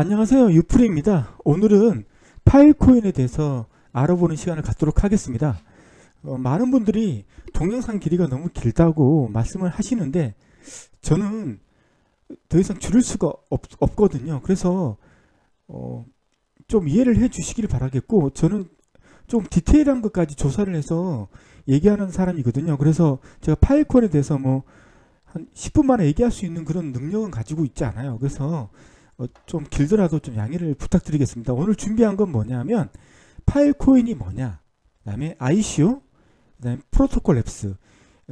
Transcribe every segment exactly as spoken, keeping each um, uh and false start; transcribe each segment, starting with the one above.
안녕하세요, 유프리입니다. 오늘은 파일코인에 대해서 알아보는 시간을 갖도록 하겠습니다. 어, 많은 분들이 동영상 길이가 너무 길다고 말씀을 하시는데 저는 더 이상 줄일 수가 없, 없거든요. 그래서 어, 좀 이해를 해 주시길 바라겠고, 저는 좀 디테일한 것까지 조사를 해서 얘기하는 사람이거든요. 그래서 제가 파일코인에 대해서 뭐 한 십 분 만에 얘기할 수 있는 그런 능력은 가지고 있지 않아요. 그래서 어, 좀 길더라도 좀 양해를 부탁드리겠습니다. 오늘 준비한 건 뭐냐면 파일코인이 뭐냐, 그 다음에 아이씨오, 그 다음에 프로토콜랩스.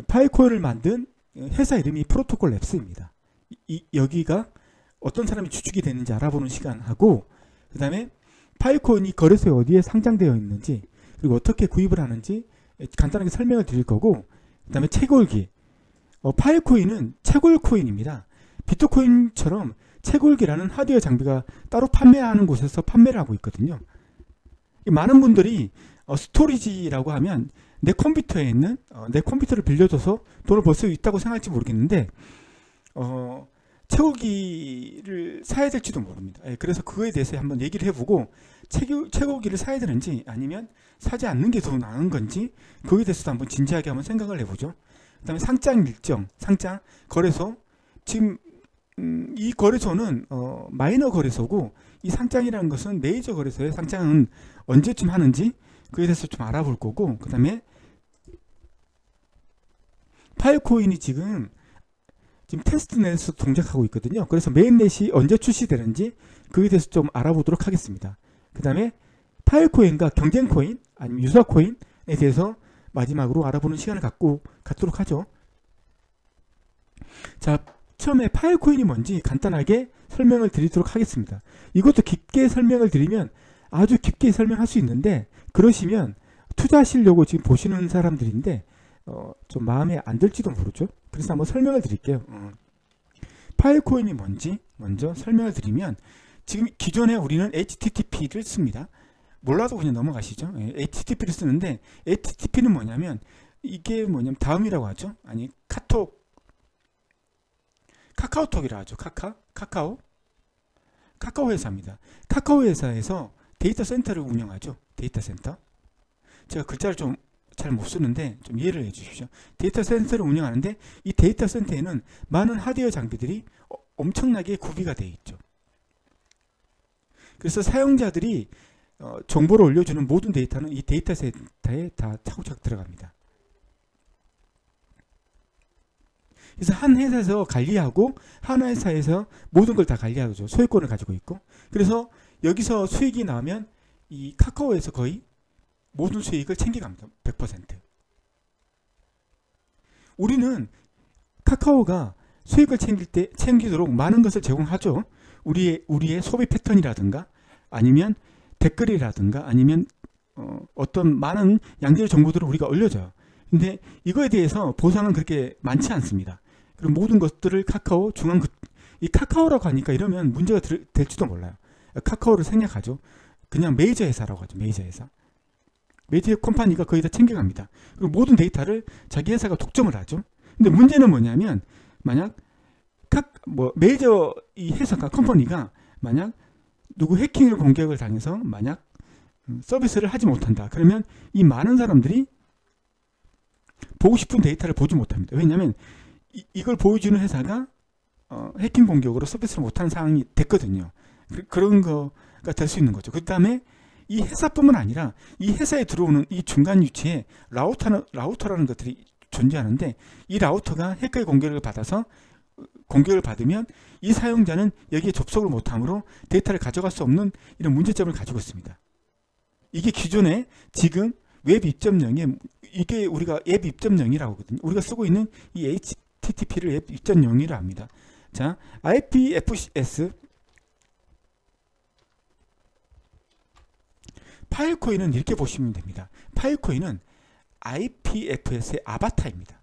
파일코인을 만든 회사 이름이 프로토콜랩스입니다. 이, 이, 여기가 어떤 사람이 주축이 되는지 알아보는 시간하고, 그 다음에 파일코인이 거래소에 어디에 상장되어 있는지, 그리고 어떻게 구입을 하는지 간단하게 설명을 드릴 거고, 그 다음에 채굴기. 어, 파일코인은 채굴코인입니다. 비트코인처럼 채굴기라는 하드웨어 장비가 따로 판매하는 곳에서 판매를 하고 있거든요. 많은 분들이 어, 스토리지라고 하면 내 컴퓨터에 있는 어, 내 컴퓨터를 빌려줘서 돈을 벌 수 있다고 생각할지 모르겠는데 어, 채굴기를 사야 될지도 모릅니다. 예, 그래서 그거에 대해서 한번 얘기를 해보고, 채굴, 채굴기를 사야 되는지 아니면 사지 않는 게 더 나은 건지 그거에 대해서도 한번 진지하게 한번 생각을 해보죠. 그 다음에 상장 일정, 상장 거래소. 지금 음, 이 거래소는 어, 마이너 거래소고, 이 상장이라는 것은 메이저 거래소의 상장은 언제쯤 하는지 그에 대해서 좀 알아볼 거고, 그 다음에 파일코인이 지금 지금 테스트넷에서 동작하고 있거든요. 그래서 메인넷이 언제 출시되는지 그에 대해서 좀 알아보도록 하겠습니다. 그 다음에 파일코인과 경쟁코인 아니면 유사코인에 대해서 마지막으로 알아보는 시간을 갖고 갖도록 하죠. 자, 처음에 파일코인이 뭔지 간단하게 설명을 드리도록 하겠습니다. 이것도 깊게 설명을 드리면 아주 깊게 설명할 수 있는데, 그러시면 투자하시려고 지금 보시는 사람들인데 어, 좀 마음에 안 들지도 모르죠. 그래서 한번 설명을 드릴게요. 어. 파일코인이 뭔지 먼저 설명을 드리면, 지금 기존에 우리는 에이치티티피를 씁니다. 몰라도 그냥 넘어가시죠. 예, 에이치티티피를 쓰는데 에이치티티피는 뭐냐면, 이게 뭐냐면 다음이라고 하죠. 아니 카톡 카카오톡이라 하죠. 카카, 카카오, 카카오 회사입니다. 카카오 회사에서 데이터 센터를 운영하죠. 데이터 센터. 제가 글자를 좀 잘 못 쓰는데 좀 이해를 해 주십시오. 데이터 센터를 운영하는데, 이 데이터 센터에는 많은 하드웨어 장비들이 엄청나게 구비가 되어 있죠. 그래서 사용자들이 정보를 올려주는 모든 데이터는 이 데이터 센터에 다 차곡차곡 들어갑니다. 그래서 한 회사에서 관리하고, 한 회사에서 모든 걸 다 관리하죠. 소유권을 가지고 있고. 그래서 여기서 수익이 나면 이 카카오에서 거의 모든 수익을 챙겨갑니다. 백 퍼센트. 우리는 카카오가 수익을 챙길 때 챙기도록 많은 것을 제공하죠. 우리의, 우리의 소비 패턴이라든가 아니면 댓글이라든가 아니면 어, 어떤 많은 양질 정보들을 우리가 올려줘요. 근데 이거에 대해서 보상은 그렇게 많지 않습니다. 그럼 모든 것들을 카카오 중앙, 이 카카오라고 하니까 이러면 문제가 들, 될지도 몰라요. 카카오를 생략하죠. 그냥 메이저 회사라고 하죠. 메이저 회사. 메이저 컴퍼니가 거의 다 챙겨갑니다. 그리고 모든 데이터를 자기 회사가 독점을 하죠. 근데 문제는 뭐냐면, 만약 각 뭐 메이저 이 회사가 컴퍼니가 만약 누구 해킹을 공격을 당해서 만약 서비스를 하지 못한다. 그러면 이 많은 사람들이 보고 싶은 데이터를 보지 못합니다. 왜냐하면 이, 이걸 보여주는 회사가 어, 해킹 공격으로 서비스를 못하는 상황이 됐거든요. 그, 그런 거가 될 수 있는 거죠. 그 다음에 이 회사뿐만 아니라 이 회사에 들어오는 이 중간 위치에 라우터는, 라우터라는 것들이 존재하는데, 이 라우터가 해커의 공격을 받아서 공격을 받으면 이 사용자는 여기에 접속을 못하므로 데이터를 가져갈 수 없는 이런 문제점을 가지고 있습니다. 이게 기존에 지금 웹 이 점 영에 이게 우리가 앱 이 점 영이라고 하거든요. 우리가 쓰고 있는 이 에이치티티피를 앱 이 점 영이라 합니다. 자, 아이피에프에스 파일코인은 이렇게 보시면 됩니다. 파일코인은 아이피에프에스의 아바타입니다.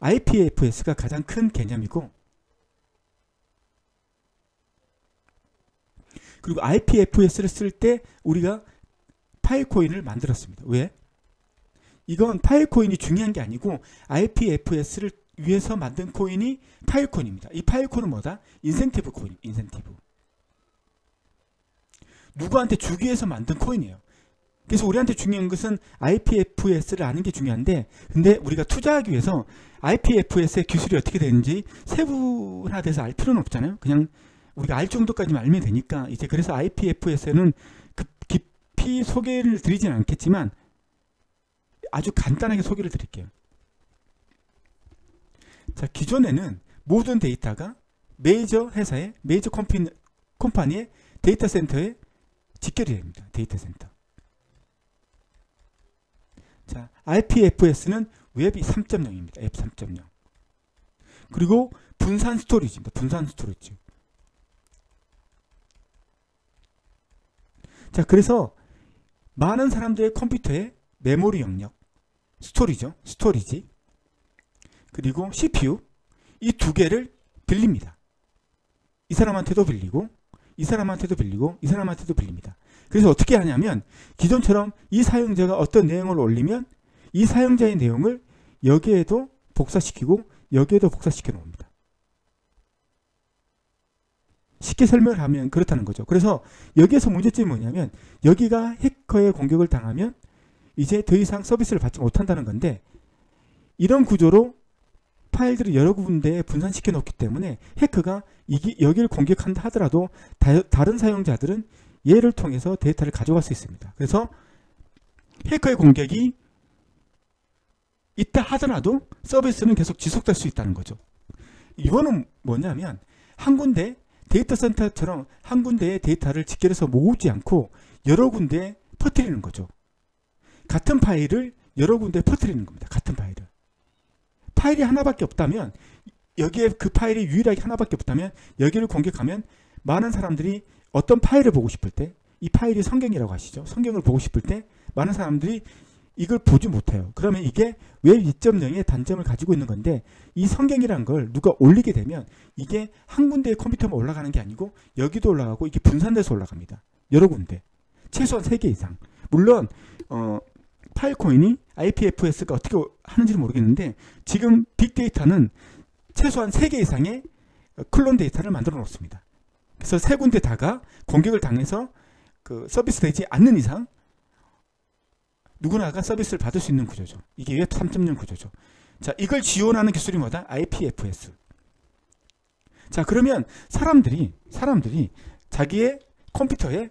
아이피에프에스가 가장 큰 개념이고, 그리고 아이피에프에스를 쓸 때 우리가 파일코인을 만들었습니다. 왜? 이건 파일코인이 중요한 게 아니고 아이피에프에스를 위해서 만든 코인이 파일코인입니다. 이 파일코인은 뭐다? 인센티브 코인, 인센티브. 누구한테 주기 위해서 만든 코인이에요. 그래서 우리한테 중요한 것은 아이피에프에스를 아는 게 중요한데, 근데 우리가 투자하기 위해서 아이피에프에스의 기술이 어떻게 되는지 세분화돼서 알 필요는 없잖아요. 그냥 우리가 알 정도까지만 알면 되니까. 이제 그래서 아이피에프에스는 깊이 소개를 드리진 않겠지만 아주 간단하게 소개를 드릴게요. 자, 기존에는 모든 데이터가 메이저 회사의 메이저 컴피, 컴파니의 데이터 센터에 직결이 됩니다. 데이터 센터. 자, 아이피에프에스는 웹 삼 점 영입니다. 웹 삼 점 영. 그리고 분산 스토리지입니다. 분산 스토리지. 자, 그래서 많은 사람들의 컴퓨터에 메모리 영역, 스토리죠. 스토리지. 그리고 씨피유, 이 두 개를 빌립니다. 이 사람한테도 빌리고, 이 사람한테도 빌리고, 이 사람한테도 빌립니다. 그래서 어떻게 하냐면, 기존처럼 이 사용자가 어떤 내용을 올리면 이 사용자의 내용을 여기에도 복사시키고 여기에도 복사시켜 놓습니다. 쉽게 설명을 하면 그렇다는 거죠. 그래서 여기에서 문제점이 뭐냐면, 여기가 해커의 공격을 당하면 이제 더 이상 서비스를 받지 못한다는 건데, 이런 구조로 파일들을 여러 군데에 분산시켜 놓기 때문에 해커가 이기, 여기를 공격한다 하더라도 다, 다른 사용자들은 얘를 통해서 데이터를 가져갈 수 있습니다. 그래서 해커의 공격이 있다 하더라도 서비스는 계속 지속될 수 있다는 거죠. 이거는 뭐냐면, 한 군데 데이터 센터처럼 한 군데에 데이터를 직결해서 모으지 않고 여러 군데에 퍼뜨리는 거죠. 같은 파일을 여러 군데에 퍼뜨리는 겁니다. 같은 파일을. 파일이 하나밖에 없다면, 여기에 그 파일이 유일하게 하나밖에 없다면, 여기를 공격하면 많은 사람들이 어떤 파일을 보고 싶을 때, 이 파일이 성경이라고 하시죠. 성경을 보고 싶을 때 많은 사람들이 이걸 보지 못해요. 그러면 이게 웹 이 점 영의 단점을 가지고 있는 건데, 이 성경이라는 걸 누가 올리게 되면 이게 한 군데의 컴퓨터만 올라가는 게 아니고 여기도 올라가고 이게 분산돼서 올라갑니다. 여러 군데. 최소한 세 개 이상. 물론 어, 파일코인이 아이피에프에스가 어떻게 하는지는 모르겠는데, 지금 빅데이터는 최소한 세 개 이상의 클론 데이터를 만들어 놓습니다. 그래서 세 군데 다가 공격을 당해서 그 서비스 되지 않는 이상 누구나가 서비스를 받을 수 있는 구조죠. 이게 웹 삼 점 영 구조죠. 자, 이걸 지원하는 기술이 뭐다? 아이피에프에스. 자, 그러면 사람들이 사람들이 자기의 컴퓨터에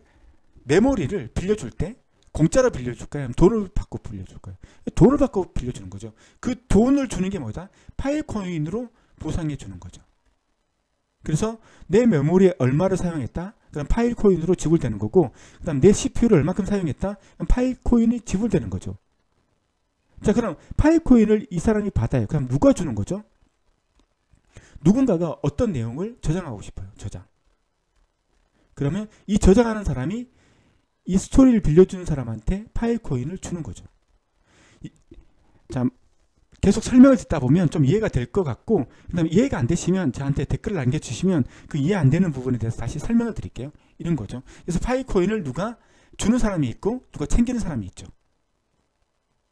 메모리를 빌려줄 때 공짜로 빌려줄까요? 돈을 받고 빌려줄까요? 돈을 받고 빌려주는 거죠. 그 돈을 주는 게 뭐다? 파일코인으로 보상해 주는 거죠. 그래서 내 메모리에 얼마를 사용했다? 그럼 파일코인으로 지불되는 거고, 그 다음 내 씨피유를 얼마큼 사용했다? 그럼 파일코인이 지불되는 거죠. 자, 그럼 파일코인을 이 사람이 받아요. 그럼 누가 주는 거죠? 누군가가 어떤 내용을 저장하고 싶어요. 저장. 그러면 이 저장하는 사람이 이 스토리를 빌려주는 사람한테 파일코인을 주는 거죠. 이, 자, 계속 설명을 듣다 보면 좀 이해가 될 것 같고, 그 다음에 이해가 안 되시면 저한테 댓글을 남겨주시면 그 이해 안 되는 부분에 대해서 다시 설명을 드릴게요. 이런 거죠. 그래서 파일코인을 누가 주는 사람이 있고 누가 챙기는 사람이 있죠.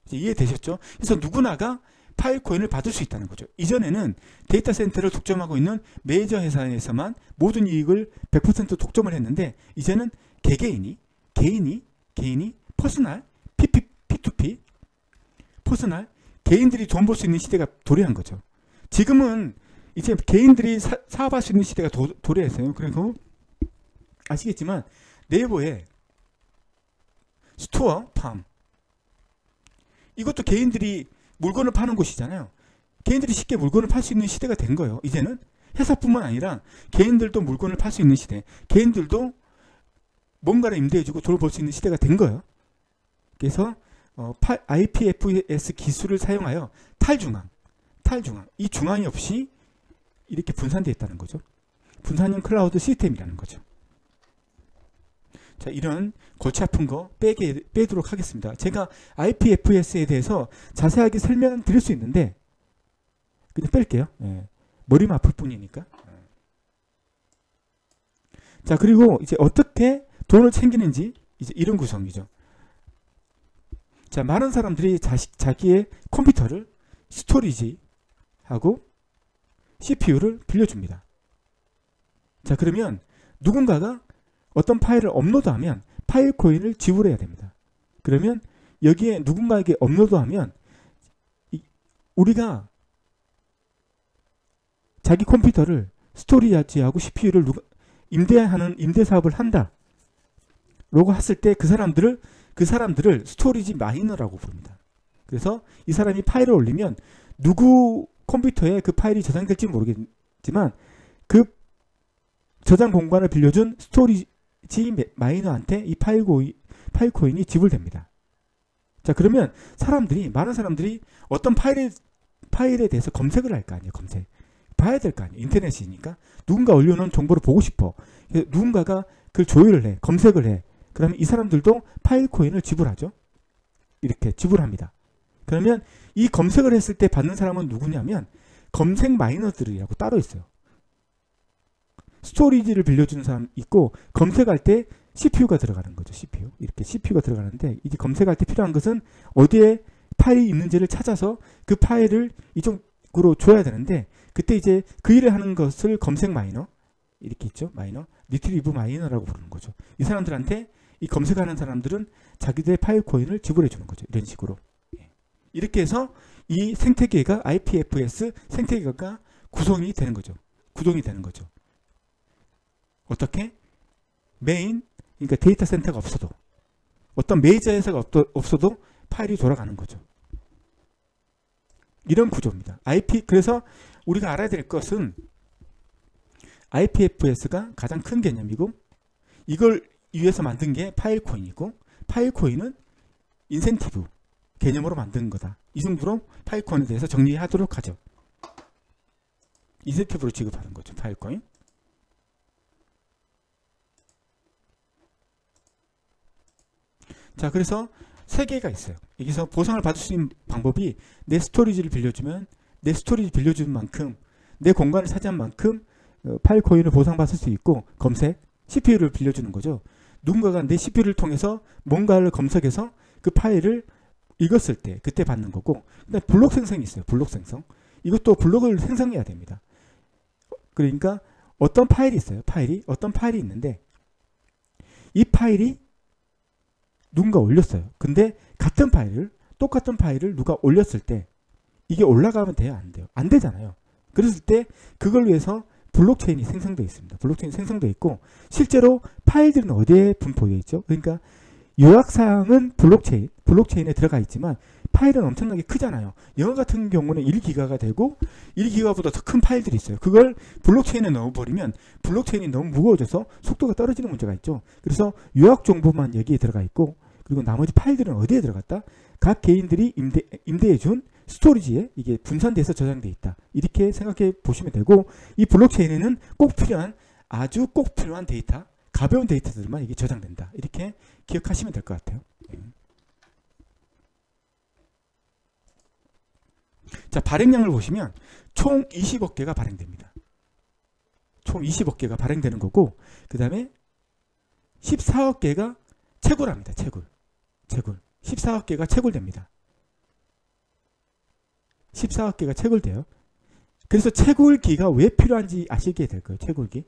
이제 이해되셨죠? 그래서 누구나가 파일코인을 받을 수 있다는 거죠. 이전에는 데이터 센터를 독점하고 있는 메이저 회사에서만 모든 이익을 백 퍼센트 독점을 했는데, 이제는 개개인이 개인이 개인이 퍼스널 피 투 피 퍼스널 개인들이 돈 벌 수 있는 시대가 도래한 거죠. 지금은 이제 개인들이 사, 사업할 수 있는 시대가 도, 도래했어요. 그리고 아시겠지만 네이버에 스토어 팜, 이것도 개인들이 물건을 파는 곳이잖아요. 개인들이 쉽게 물건을 팔 수 있는 시대가 된 거예요. 이제는 회사뿐만 아니라 개인들도 물건을 팔 수 있는 시대, 개인들도 뭔가를 임대해주고 돈을 벌 수 있는 시대가 된 거예요. 그래서 어, 아이피에프에스 기술을 사용하여 탈중앙, 탈중앙, 이 중앙이 없이 이렇게 분산되어 있다는 거죠. 분산형 클라우드 시스템이라는 거죠. 자, 이런 골치 아픈 거 빼게, 빼도록 하겠습니다. 제가 아이피에프에스에 대해서 자세하게 설명을 드릴 수 있는데 그냥 뺄게요. 예. 머리만 아플 뿐이니까. 자, 그리고 이제 어떻게 돈을 챙기는지 이제 이런 구성이죠. 자, 많은 사람들이 자식, 자기의 컴퓨터를 스토리지하고 씨피유를 빌려줍니다. 자, 그러면 누군가가 어떤 파일을 업로드하면 파일코인을 지불해야 됩니다. 그러면 여기에 누군가에게 업로드하면 우리가 자기 컴퓨터를 스토리지하고 씨피유를 누가 임대하는 임대 사업을 한다. 라고 했을 때 그 사람들을 그 사람들을 스토리지 마이너라고 부릅니다. 그래서 이 사람이 파일을 올리면 누구 컴퓨터에 그 파일이 저장될지 모르겠지만 그 저장 공간을 빌려준 스토리지 마이너한테 이 파일코인, 파일코인이 지불됩니다. 자, 그러면 사람들이 많은 사람들이 어떤 파일에 파일에 대해서 검색을 할 거 아니에요. 검색 봐야 될 거 아니에요. 인터넷이니까 누군가 올려놓은 정보를 보고 싶어. 그래서 누군가가 그걸 조율을 해, 검색을 해. 그러면 이 사람들도 파일코인을 지불하죠. 이렇게 지불합니다. 그러면 이 검색을 했을 때 받는 사람은 누구냐면 검색 마이너들이라고 따로 있어요. 스토리지를 빌려주는 사람 있고 검색할 때 씨피유가 들어가는 거죠. 씨피유 이렇게 씨피유가 들어가는데 이제 검색할 때 필요한 것은 어디에 파일이 있는지를 찾아서 그 파일을 이쪽으로 줘야 되는데 그때 이제 그 일을 하는 것을 검색 마이너 이렇게 있죠. 마이너 리트리브 마이너라고 부르는 거죠. 이 사람들한테 이 검색하는 사람들은 자기들의 파일코인을 지불해 주는 거죠. 이런 식으로 이렇게 해서 이 생태계가 아이피에프에스 생태계가 구성이 되는 거죠. 구동이 되는 거죠. 어떻게? 메인 그러니까 데이터 센터가 없어도 어떤 메이저 회사가 없도, 없어도 파일이 돌아가는 거죠. 이런 구조입니다. 아이피 그래서 우리가 알아야 될 것은 아이피에프에스가 가장 큰 개념이고 이걸 위해서 만든 게 파일코인이고 파일코인은 인센티브 개념으로 만든 거다. 이 정도로 파일코인에 대해서 정리하도록 하죠. 인센티브로 지급하는 거죠. 파일코인 자 그래서 세 개가 있어요. 여기서 보상을 받을 수 있는 방법이 내 스토리지를 빌려주면 내 스토리지 빌려준 만큼 내 공간을 차지한 만큼 파일코인을 보상받을 수 있고 검색 씨피유를 빌려주는 거죠. 누군가가 내 씨피유를 통해서 뭔가를 검색해서 그 파일을 읽었을 때 그때 받는 거고 근데 블록 생성이 있어요. 블록 생성 이것도 블록을 생성해야 됩니다. 그러니까 어떤 파일이 있어요. 파일이 어떤 파일이 있는데 이 파일이 누군가 올렸어요. 근데 같은 파일을 똑같은 파일을 누가 올렸을 때 이게 올라가면 돼요? 안 돼요? 안 되잖아요. 그랬을 때 그걸 위해서 블록체인이 생성되어 있습니다. 블록체인이 생성되어 있고 실제로 파일들은 어디에 분포되어 있죠? 그러니까 요약사항은 블록체인, 블록체인에 들어가 있지만 파일은 엄청나게 크잖아요. 영화 같은 경우는 일 기가가 되고 일 기가보다 더 큰 파일들이 있어요. 그걸 블록체인에 넣어버리면 블록체인이 너무 무거워져서 속도가 떨어지는 문제가 있죠. 그래서 요약 정보만 여기에 들어가 있고 그리고 나머지 파일들은 어디에 들어갔다? 각 개인들이 임대, 임대해준 스토리지에 이게 분산돼서 저장돼 있다. 이렇게 생각해 보시면 되고 이 블록체인에는 꼭 필요한 아주 꼭 필요한 데이터 가벼운 데이터들만 이게 저장된다. 이렇게 기억하시면 될 것 같아요. 자, 발행량을 보시면 총 이십억 개가 발행됩니다. 총 이십억 개가 발행되는 거고 그 다음에 십사억 개가 채굴합니다. 채굴. 채굴. 십사억 개가 채굴됩니다. 십사억 개가 채굴돼요. 그래서 채굴기가 왜 필요한지 아시게 될 거예요. 채굴기.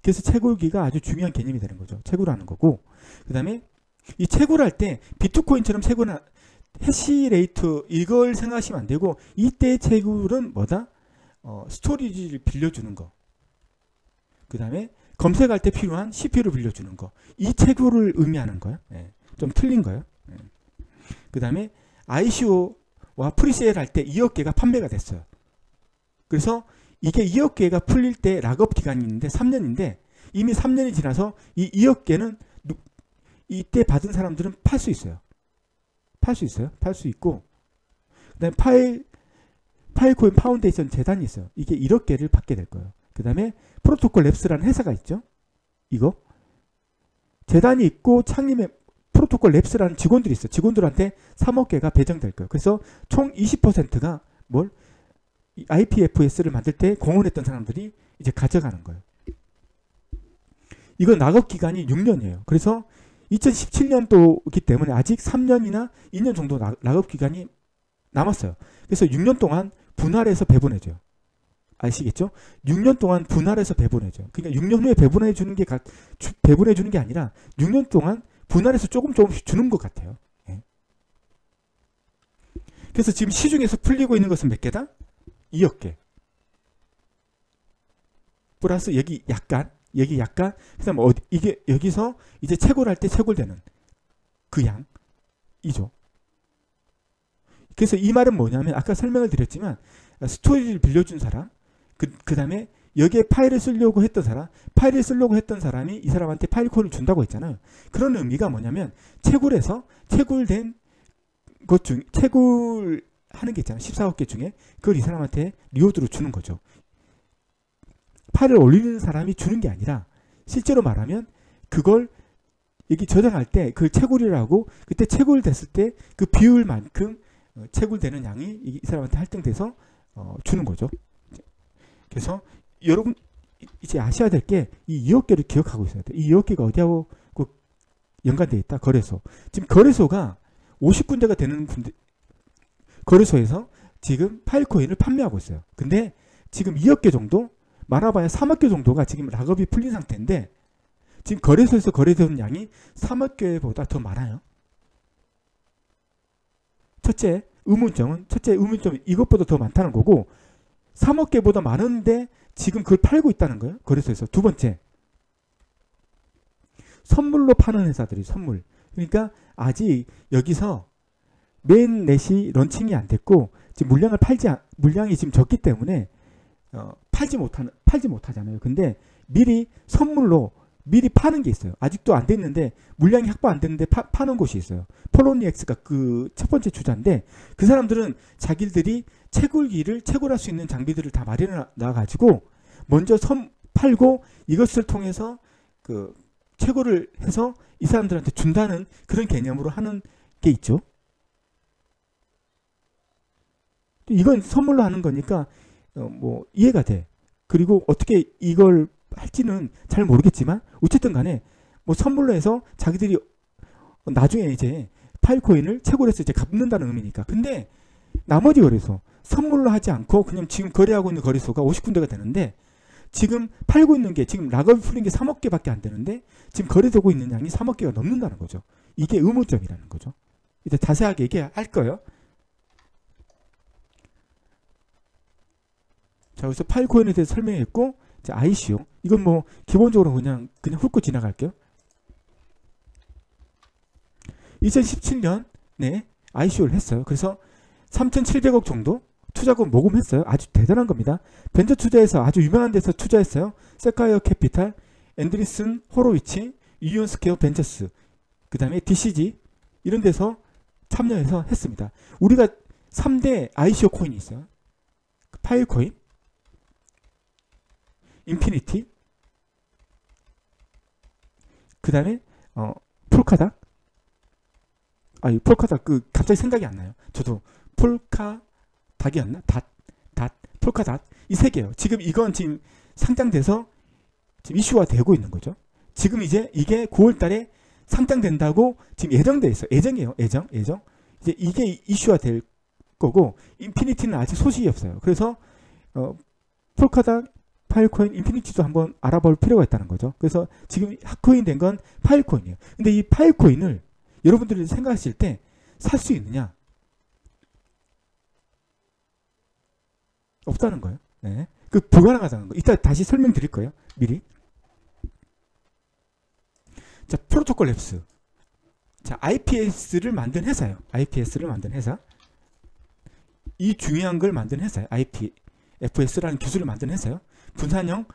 그래서 채굴기가 아주 중요한 개념이 되는 거죠. 채굴하는 거고 그 다음에 이 채굴할 때 비트코인처럼 채굴한 해시레이트 이걸 생각하시면 안 되고 이때의 채굴은 뭐다? 어, 스토리지를 빌려주는 거 그 다음에 검색할 때 필요한 씨피유를 빌려주는 거 이 채굴을 의미하는 거야. 예. 좀 틀린 거예요. 예. 그 다음에 아이씨오와 프리세일 할 때 이억 개가 판매가 됐어요. 그래서 이게 이억 개가 풀릴 때 락업 기간이 있는데 삼 년인데 이미 삼 년이 지나서 이 이억 개는 이때 받은 사람들은 팔 수 있어요. 팔 수 있어요. 팔 수 있고 그 다음에 파일, 파일코인 파운데이션 재단이 있어요. 이게 일억 개를 받게 될 거예요. 그 다음에 프로토콜랩스라는 회사가 있죠. 이거 재단이 있고 창립의 프로토콜랩스라는 직원들이 있어요. 직원들한테 삼억 개가 배정될 거예요. 그래서 총 이십 퍼센트가 뭘? 이 아이피에프에스를 만들 때 공헌했던 사람들이 이제 가져가는 거예요. 이건 낙업 기간이 육 년이에요. 그래서 이천십칠 년도이기 때문에 아직 삼 년이나 이 년 정도 낙업 기간이 남았어요. 그래서 육 년 동안 분할해서 배분해줘요. 아시겠죠? 육 년 동안 분할해서 배분해줘요. 그러니까 육 년 후에 배분해 주는 게, 각, 주, 배분해 주는 게 아니라 육 년 동안 분할해서 조금 조금씩 주는 것 같아요. 예. 그래서 지금 시중에서 풀리고 있는 것은 몇 개다? 이억 개. 플러스 여기 약간, 여기 약간, 그 다음 어디, 이게 여기서 이제 채굴 할 때 채굴되는 그 양이죠. 그래서 이 말은 뭐냐면 아까 설명을 드렸지만 스토리지를 빌려준 사람, 그, 그 다음에 여기에 파일을 쓰려고 했던 사람, 파일을 쓰려고 했던 사람이 이 사람한테 파일코인을 준다고 했잖아요. 그런 의미가 뭐냐면 채굴에서 채굴된 것 중, 채굴하는 게 있잖아요. 십사억 개 중에 그걸 이 사람한테 리워드로 주는 거죠. 파일을 올리는 사람이 주는 게 아니라 실제로 말하면 그걸 여기 저장할 때 그 채굴이라고, 그때 채굴됐을 때 그 비율만큼 채굴되는 양이 이 사람한테 할당돼서 어, 주는 거죠. 그래서 여러분 이제 아셔야 될 게 이 이억 개를 기억하고 있어야 돼요. 이 이억 개가 어디하고 연관되어 있다? 거래소. 지금 거래소가 오십 군데가 되는 군데, 거래소에서 지금 파일코인을 판매하고 있어요. 근데 지금 이억 개 정도, 말아봐야 삼억 개 정도가 지금 락업이 풀린 상태인데 지금 거래소에서 거래되는 양이 삼억 개보다 더 많아요. 첫째 의문점은, 첫째 의문점은 이것보다 더 많다는 거고 삼억 개보다 많은데 지금 그걸 팔고 있다는 거예요. 거래소에서. 두 번째, 선물로 파는 회사들이, 선물. 그러니까 아직 여기서 메인넷이 런칭이 안 됐고 지금 물량을 팔지, 물량이 지금 적기 때문에 어, 팔지 못하는, 팔지 못하잖아요. 근데 미리 선물로 미리 파는 게 있어요. 아직도 안 됐는데 물량이 확보 안 됐는데 파, 파는 곳이 있어요. 폴로니엑스가 그 첫 번째 주자인데 그 사람들은 자기들이 채굴기를 채굴할 수 있는 장비들을 다 마련해 놔가지고 먼저 선, 팔고 이것을 통해서 그 채굴을 해서 이 사람들한테 준다는 그런 개념으로 하는 게 있죠. 이건 선물로 하는 거니까 어, 뭐 이해가 돼. 그리고 어떻게 이걸 할지는 잘 모르겠지만 어쨌든 간에 뭐 선물로 해서 자기들이 나중에 이제 파일코인을 채굴해서 이제 갚는다는 의미니까. 근데 나머지 거래소, 선물로 하지 않고 그냥 지금 거래하고 있는 거래소가 오십 군데가 되는데 지금 팔고 있는 게, 지금 락업이 풀린 게 삼억 개밖에 안 되는데 지금 거래되고 있는 양이 삼억 개가 넘는다는 거죠. 이게 의문점이라는 거죠. 이제 자세하게 얘기할 거예요. 자, 여기서 파일코인에 대해서 설명했고, 자, 아이씨오. 이건 뭐, 기본적으로 그냥, 그냥 훑고 지나갈게요. 이천십칠 년에 아이씨오를 했어요. 그래서 삼천칠백억 정도 투자금 모금했어요. 아주 대단한 겁니다. 벤처 투자에서 아주 유명한 데서 투자했어요. 세카이어 캐피탈, 앤드리슨 호로위치, 유니온 스퀘어 벤처스, 그 다음에 디씨지, 이런 데서 참여해서 했습니다. 우리가 삼 대 아이씨오 코인이 있어요. 파일코인, 인피니티, 그 다음에 어, 폴카닥. 아이 폴카닥 그 갑자기 생각이 안 나요. 저도 폴카닥이었나? 닷, 닷, 폴카닥. 이 세 개요. 지금 이건 지금 상장돼서 지금 이슈화 되고 있는 거죠. 지금 이제 이게 구월 달에 상장된다고 지금 예정돼 있어요. 예정이에요. 예정, 예정. 이제 이게 이슈화 될 거고, 인피니티는 아직 소식이 없어요. 그래서 어, 폴카닥, 파일코인, 인피니티도 한번 알아볼 필요가 있다는 거죠. 그래서 지금 핫코인 된 건 파일코인이에요. 근데 이 파일코인을 여러분들이 생각하실 때 살 수 있느냐? 없다는 거예요. 네. 그 불가능하다는 거. 이따 다시 설명드릴 거예요. 미리. 자, 프로토콜랩스. 자, 아이피에스를 만든 회사예요. 아이피에스를 만든 회사. 이 중요한 걸 만든 회사예요. 아이피에프에스라는 기술을 만든 회사예요. 분산형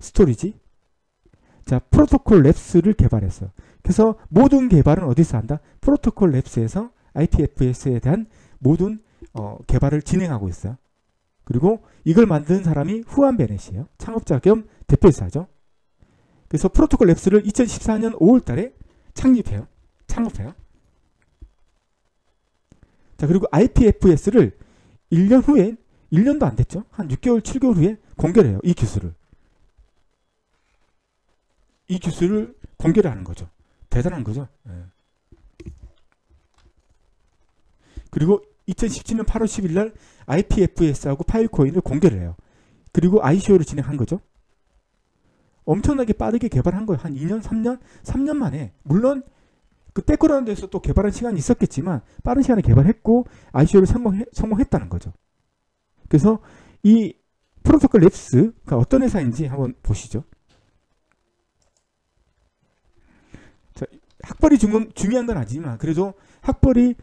스토리지. 자, 프로토콜 랩스를 개발했어요. 그래서 모든 개발은 어디서 한다? 프로토콜 랩스에서 아이피에프에스에 대한 모든 어, 개발을 진행하고 있어요. 그리고 이걸 만든 사람이 후안 베넷이에요. 창업자 겸 대표이사죠. 그래서 프로토콜 랩스를 이천십사 년 오월 달에 창립해요. 창업해요. 자, 그리고 아이피에프에스를 일 년 후에, 일 년도 안 됐죠. 한 육 개월, 칠 개월 후에 공개를 해요. 이 기술을. 이 기술을 공개를 하는 거죠. 대단한 거죠. 예. 그리고 이천십칠 년 팔월 십 일 날 아이피에프에스하고 파일코인을 공개를 해요. 그리고 아이씨오를 진행한 거죠. 엄청나게 빠르게 개발한 거예요. 한 이 년, 삼 년, 삼 년 만에. 물론 그 백그라운드에서 데에서 또 개발한 시간이 있었겠지만 빠른 시간에 개발했고 아이씨오를 성공해, 성공했다는 거죠. 그래서 이 프로토콜랩스가 어떤 회사인지 한번 보시죠. 자, 학벌이 중금, 중요한 건 아니지만 그래도 학벌이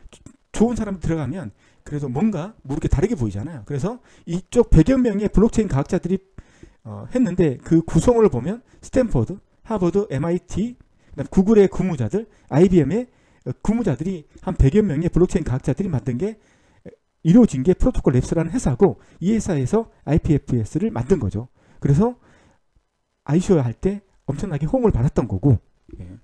좋은 사람이 들어가면 그래도 뭔가 모르게 다르게 보이잖아요. 그래서 이쪽 백여 명의 블록체인 과학자들이 어, 했는데 그 구성을 보면 스탠포드, 하버드, 엠아이티, 구글의 근무자들, 아이비엠의 근무자들이 한 백여 명의 블록체인 과학자들이 만든 게 이루어진 게 프로토콜랩스라는 회사고, 이 회사에서 아이피에프에스를 만든 거죠. 그래서 아이씨오 할 때 엄청나게 호응을 받았던 거고. 예.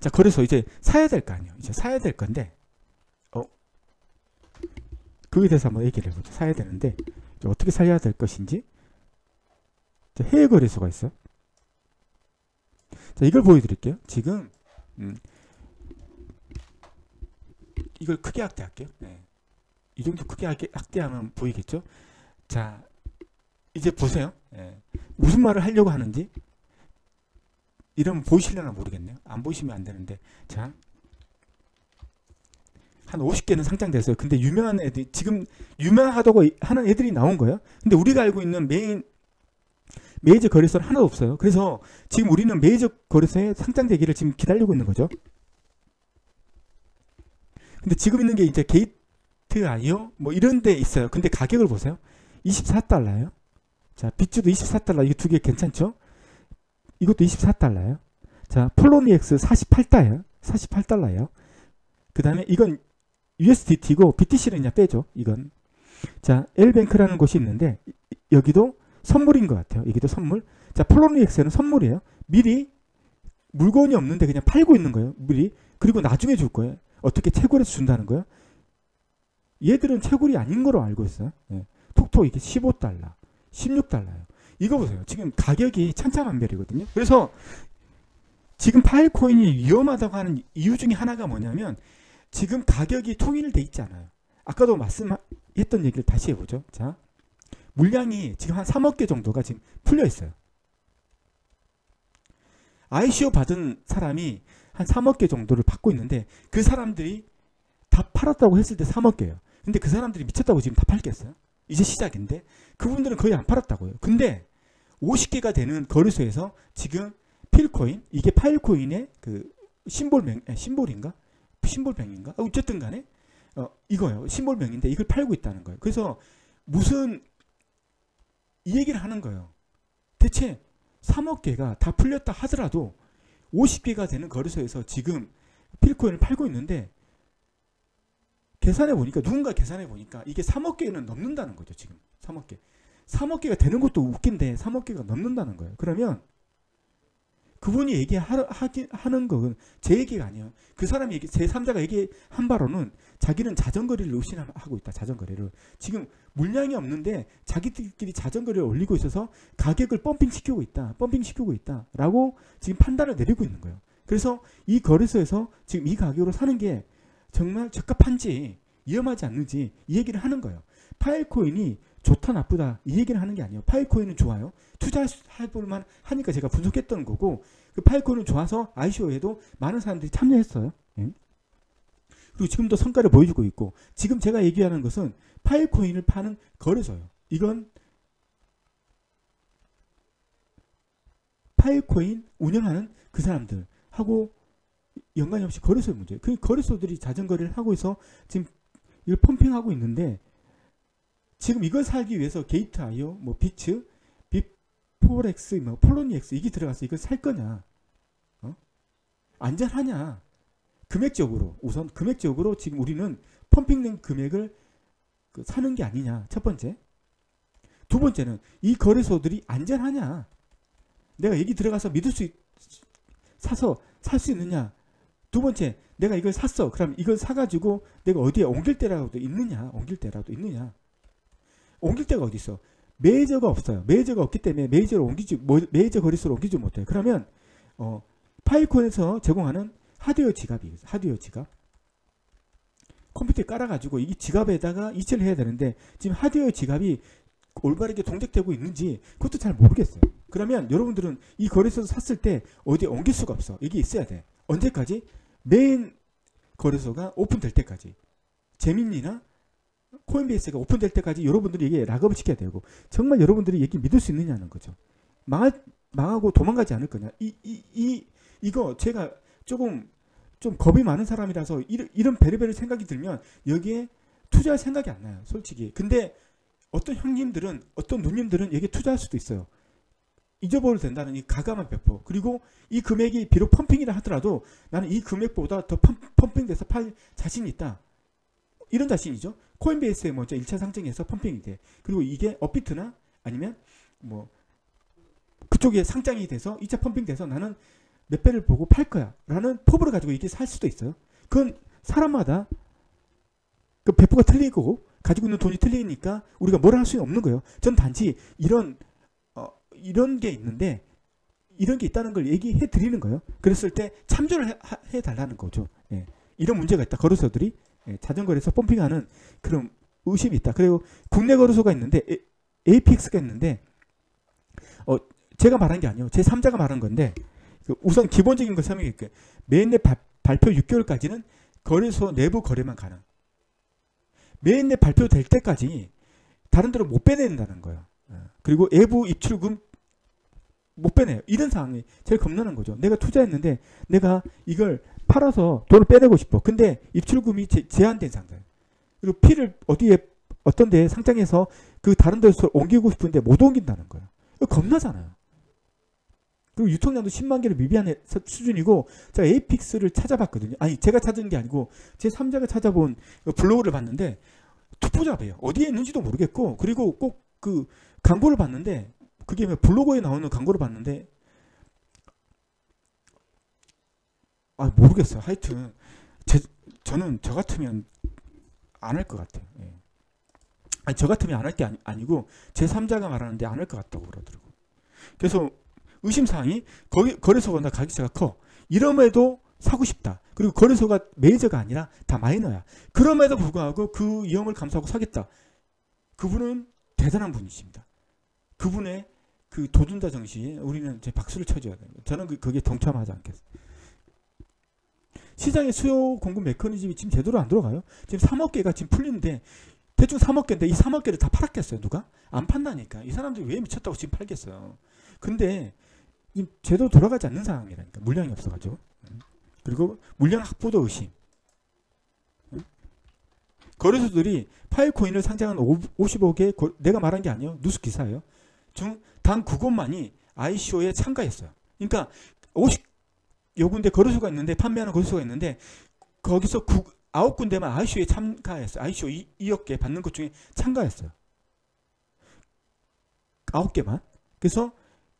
자, 그래서 이제 사야 될 거 아니에요. 이제 사야 될 건데 어 그에 대해서 한번 얘기를 해보죠. 사야 되는데 어떻게 사야 될 것인지. 자, 해외 거래소가 있어요. 자, 이걸 보여드릴게요. 지금 음. 이걸 크게 확대할게요. 네. 이 정도 크게 확대하면 보이겠죠. 자, 이제 보세요. 네. 무슨 말을 하려고 하는지. 이러면 보이시려나 모르겠네요. 안 보이시면 안 되는데. 자, 한 오십 개는 상장됐어요. 근데 유명한 애들이 지금 유명하다고 하는 애들이 나온 거예요. 근데 우리가 알고 있는 메인 메이저 거래소는 하나도 없어요. 그래서 지금 우리는 메이저 거래소에 상장되기를 지금 기다리고 있는 거죠. 근데 지금 있는 게 이제 게이트 아이오 뭐 이런 데 있어요. 근데 가격을 보세요. 이십사 달러예요. 자, 빗주도 이십사 달러. 이거 두 개 괜찮죠? 이것도 이십사 달러예요. 자, 폴로니엑스 사십팔 달러예요. 사십팔 달러예요. 그 다음에 이건 유에스디티고 비티씨는 그냥 빼죠. 이건. 자, 엘뱅크라는 곳이 있는데 여기도 선물인 것 같아요. 여기도 선물. 자, 폴로니엑스는 선물이에요. 미리 물건이 없는데 그냥 팔고 있는 거예요. 미리. 그리고 나중에 줄 거예요. 어떻게 채굴해서 준다는 거예요. 얘들은 채굴이 아닌 거로 알고 있어요. 예. 톡톡 이게 십오 달러, 십육 달러예요. 이거 보세요. 지금 가격이 천차만별이거든요. 그래서 지금 파일코인이 위험하다고 하는 이유 중에 하나가 뭐냐면 지금 가격이 통일돼 있지 않아요. 아까도 말씀했던 얘기를 다시 해보죠. 자, 물량이 지금 한 삼억 개 정도가 지금 풀려 있어요. 아이씨오 받은 사람이 한 삼억 개 정도를 받고 있는데 그 사람들이 다 팔았다고 했을 때 삼억 개예요. 근데 그 사람들이 미쳤다고 지금 다 팔겠어요? 이제 시작인데 그분들은 거의 안 팔았다고요. 근데 오십 개가 되는 거래소에서 지금 필코인, 이게 파일코인의 그 심볼명, 심볼인가? 심볼명인가? 어쨌든 간에 어, 이거예요. 심볼명인데 이걸 팔고 있다는 거예요. 그래서 무슨 이 얘기를 하는 거예요. 대체 삼억 개가 다 풀렸다 하더라도 오십 개가 되는 거래소에서 지금 필코인을 팔고 있는데 계산해 보니까 누군가 계산해 보니까 이게 삼억 개는 넘는다는 거죠. 지금 삼억 개. 삼억 개가 되는 것도 웃긴데 삼억 개가 넘는다는 거예요. 그러면 그분이 얘기하는 건 제 얘기가 아니에요. 그 사람이 얘기, 제삼자가 얘기한 바로는 자기는 자전거리를 의심하고 있다. 자전거리를. 지금 물량이 없는데 자기들끼리 자전거리를 올리고 있어서 가격을 펌핑시키고 있다. 펌핑시키고 있다. 라고 지금 판단을 내리고 있는 거예요. 그래서 이 거래소에서 지금 이 가격으로 사는 게 정말 적합한지 위험하지 않는지 이 얘기를 하는 거예요. 파일코인이 좋다 나쁘다 이 얘기를 하는 게 아니에요. 파일코인은 좋아요. 투자해볼만 하니까 제가 분석했던 거고 그 파일코인은 좋아서 아이씨오에도 많은 사람들이 참여했어요. 예. 그리고 지금도 성과를 보여주고 있고 지금 제가 얘기하는 것은 파일코인을 파는 거래소예요. 이건 파일코인 운영하는 그 사람들하고 연관이 없이 거래소의 문제예요. 그 거래소들이 자전거리를 하고 있어 지금 이걸 펌핑하고 있는데 지금 이걸 살기 위해서 게이트 아이오, 뭐 비츠, 비포렉스, 뭐 폴로니엑스 이게 들어가서 이걸 살 거냐, 어? 안전하냐? 금액적으로 우선 금액적으로 지금 우리는 펌핑된 금액을 그 사는 게 아니냐 첫 번째. 두 번째는 이 거래소들이 안전하냐? 내가 여기 들어가서 믿을 수 있, 사서 살 수 있느냐? 두 번째 내가 이걸 샀어. 그럼 이걸 사가지고 내가 어디에 옮길 때라도 있느냐? 옮길 때라도 있느냐? 옮길 데가 어디 있어? 메이저가 없어요. 메이저가 없기 때문에 메이저를 옮기지, 메이저 거래소로 옮기지 못해요. 그러면 어, 파일코인에서 제공하는 하드웨어 지갑이, 하드웨어 지갑, 컴퓨터에 깔아가지고 이 지갑에다가 이체를 해야 되는데 지금 하드웨어 지갑이 올바르게 동작되고 있는지 그것도 잘 모르겠어요. 그러면 여러분들은 이 거래소에서 샀을 때 어디에 옮길 수가 없어. 이게 있어야 돼. 언제까지? 메인 거래소가 오픈될 때까지. 제미니나 코인베이스가 오픈될 때까지 여러분들이 이게 락업을 시켜야 되고, 정말 여러분들이 얘기 믿을 수 있느냐는 거죠. 망하, 망하고 도망가지 않을 거냐. 이, 이, 이, 이거 제가 조금 좀 겁이 많은 사람이라서 이런, 이런 베르베르 생각이 들면 여기에 투자할 생각이 안 나요. 솔직히. 근데 어떤 형님들은, 어떤 누님들은 여기에 투자할 수도 있어요. 잊어버려도 된다는 이 가감한 배포. 그리고 이 금액이 비록 펌핑이라 하더라도 나는 이 금액보다 더 펌, 펌핑돼서 팔 자신이 있다. 이런 자신이죠. 코인베이스에 먼저 일 차 상장에서 펌핑이 돼. 그리고 이게 업비트나 아니면 뭐 그쪽에 상장이 돼서 이 차 펌핑돼서 나는 몇 배를 보고 팔 거야 라는 포부를 가지고 이게 살 수도 있어요. 그건 사람마다 그 배포가 틀릴 거고 가지고 있는 돈이 틀리니까 우리가 뭘 할 수는 없는 거예요. 전 단지 이런 어, 이런 게 있는데 이런 게 있다는 걸 얘기해 드리는 거예요. 그랬을 때 참조를 해, 해 달라는 거죠. 예. 이런 문제가 있다. 거래소들이 예, 자전거래에서 펌핑하는 그런 의심이 있다. 그리고 국내 거래소가 있는데 에, 에이피엑스가 있는데 어, 제가 말한 게 아니에요. 제삼자가 말한 건데 그 우선 기본적인 걸 설명할게요. 메인넷 바, 발표 육 개월까지는 거래소 내부 거래만 가능. 메인넷 발표될 때까지 다른 데로 못 빼낸다는 거예요. 그리고 외부 입출금 못 빼내요. 이런 상황이 제일 겁나는 거죠. 내가 투자했는데 내가 이걸 팔아서 돈을 빼내고 싶어. 근데 입출금이 제, 제한된 상자예요. 그리고 피를 어디에 어떤 데에 상장해서 그 다른 데서 옮기고 싶은데 못 옮긴다는 거예요. 이거 겁나잖아요. 그리고 유통량도 십만 개를 미비한 수준이고 제가 에이픽스를 찾아봤거든요. 아니 제가 찾은 게 아니고 제삼자가 찾아본 블로그를 봤는데 투포잡이에요. 어디에 있는지도 모르겠고 그리고 꼭 그 광고를 봤는데 그게 블로그에 나오는 광고를 봤는데 아 모르겠어요. 하여튼 제, 저는 저 같으면 안 할 것 같아요. 예. 아니, 저 같으면 안 할 게 아니, 아니고 제삼자가 말하는데 안 할 것 같다고 그러더라고요. 그래서 의심사항이 거기 거래소가 나 가격차가 커. 이럼에도 사고 싶다. 그리고 거래소가 메이저가 아니라 다 마이너야. 그럼에도 불구하고 그 위험을 감수하고 사겠다. 그분은 대단한 분이십니다. 그분의 그 도둔다 정신에 우리는 이제 박수를 쳐줘야 됩니다. 저는 그, 그게 동참하지 않겠어요. 시장의 수요 공급 메커니즘이 지금 제대로 안 들어가요. 지금 삼억 개가 지금 풀리는데 대충 삼억 개인데 이 삼억 개를 다 팔았겠어요. 누가? 안 판다니까. 이 사람들이 왜 미쳤다고 지금 팔겠어요. 근데 제대로 돌아가지 않는 상황이라니까. 물량이 없어가지고. 그리고 물량 확보도 의심. 거래소들이 파일코인을 상장한 오십오 개 거, 내가 말한 게 아니에요. 뉴스 기사예요. 중 단 구 곳만이 아이씨오에 참가했어요. 그러니까 오십여 군데 거래소가 있는데 판매하는 거래소가 있는데 거기서 아홉 군데만 아이씨오에 참가했어요. 아이씨오 이억 개 받는 것 중에 참가했어요. 아홉 개만. 그래서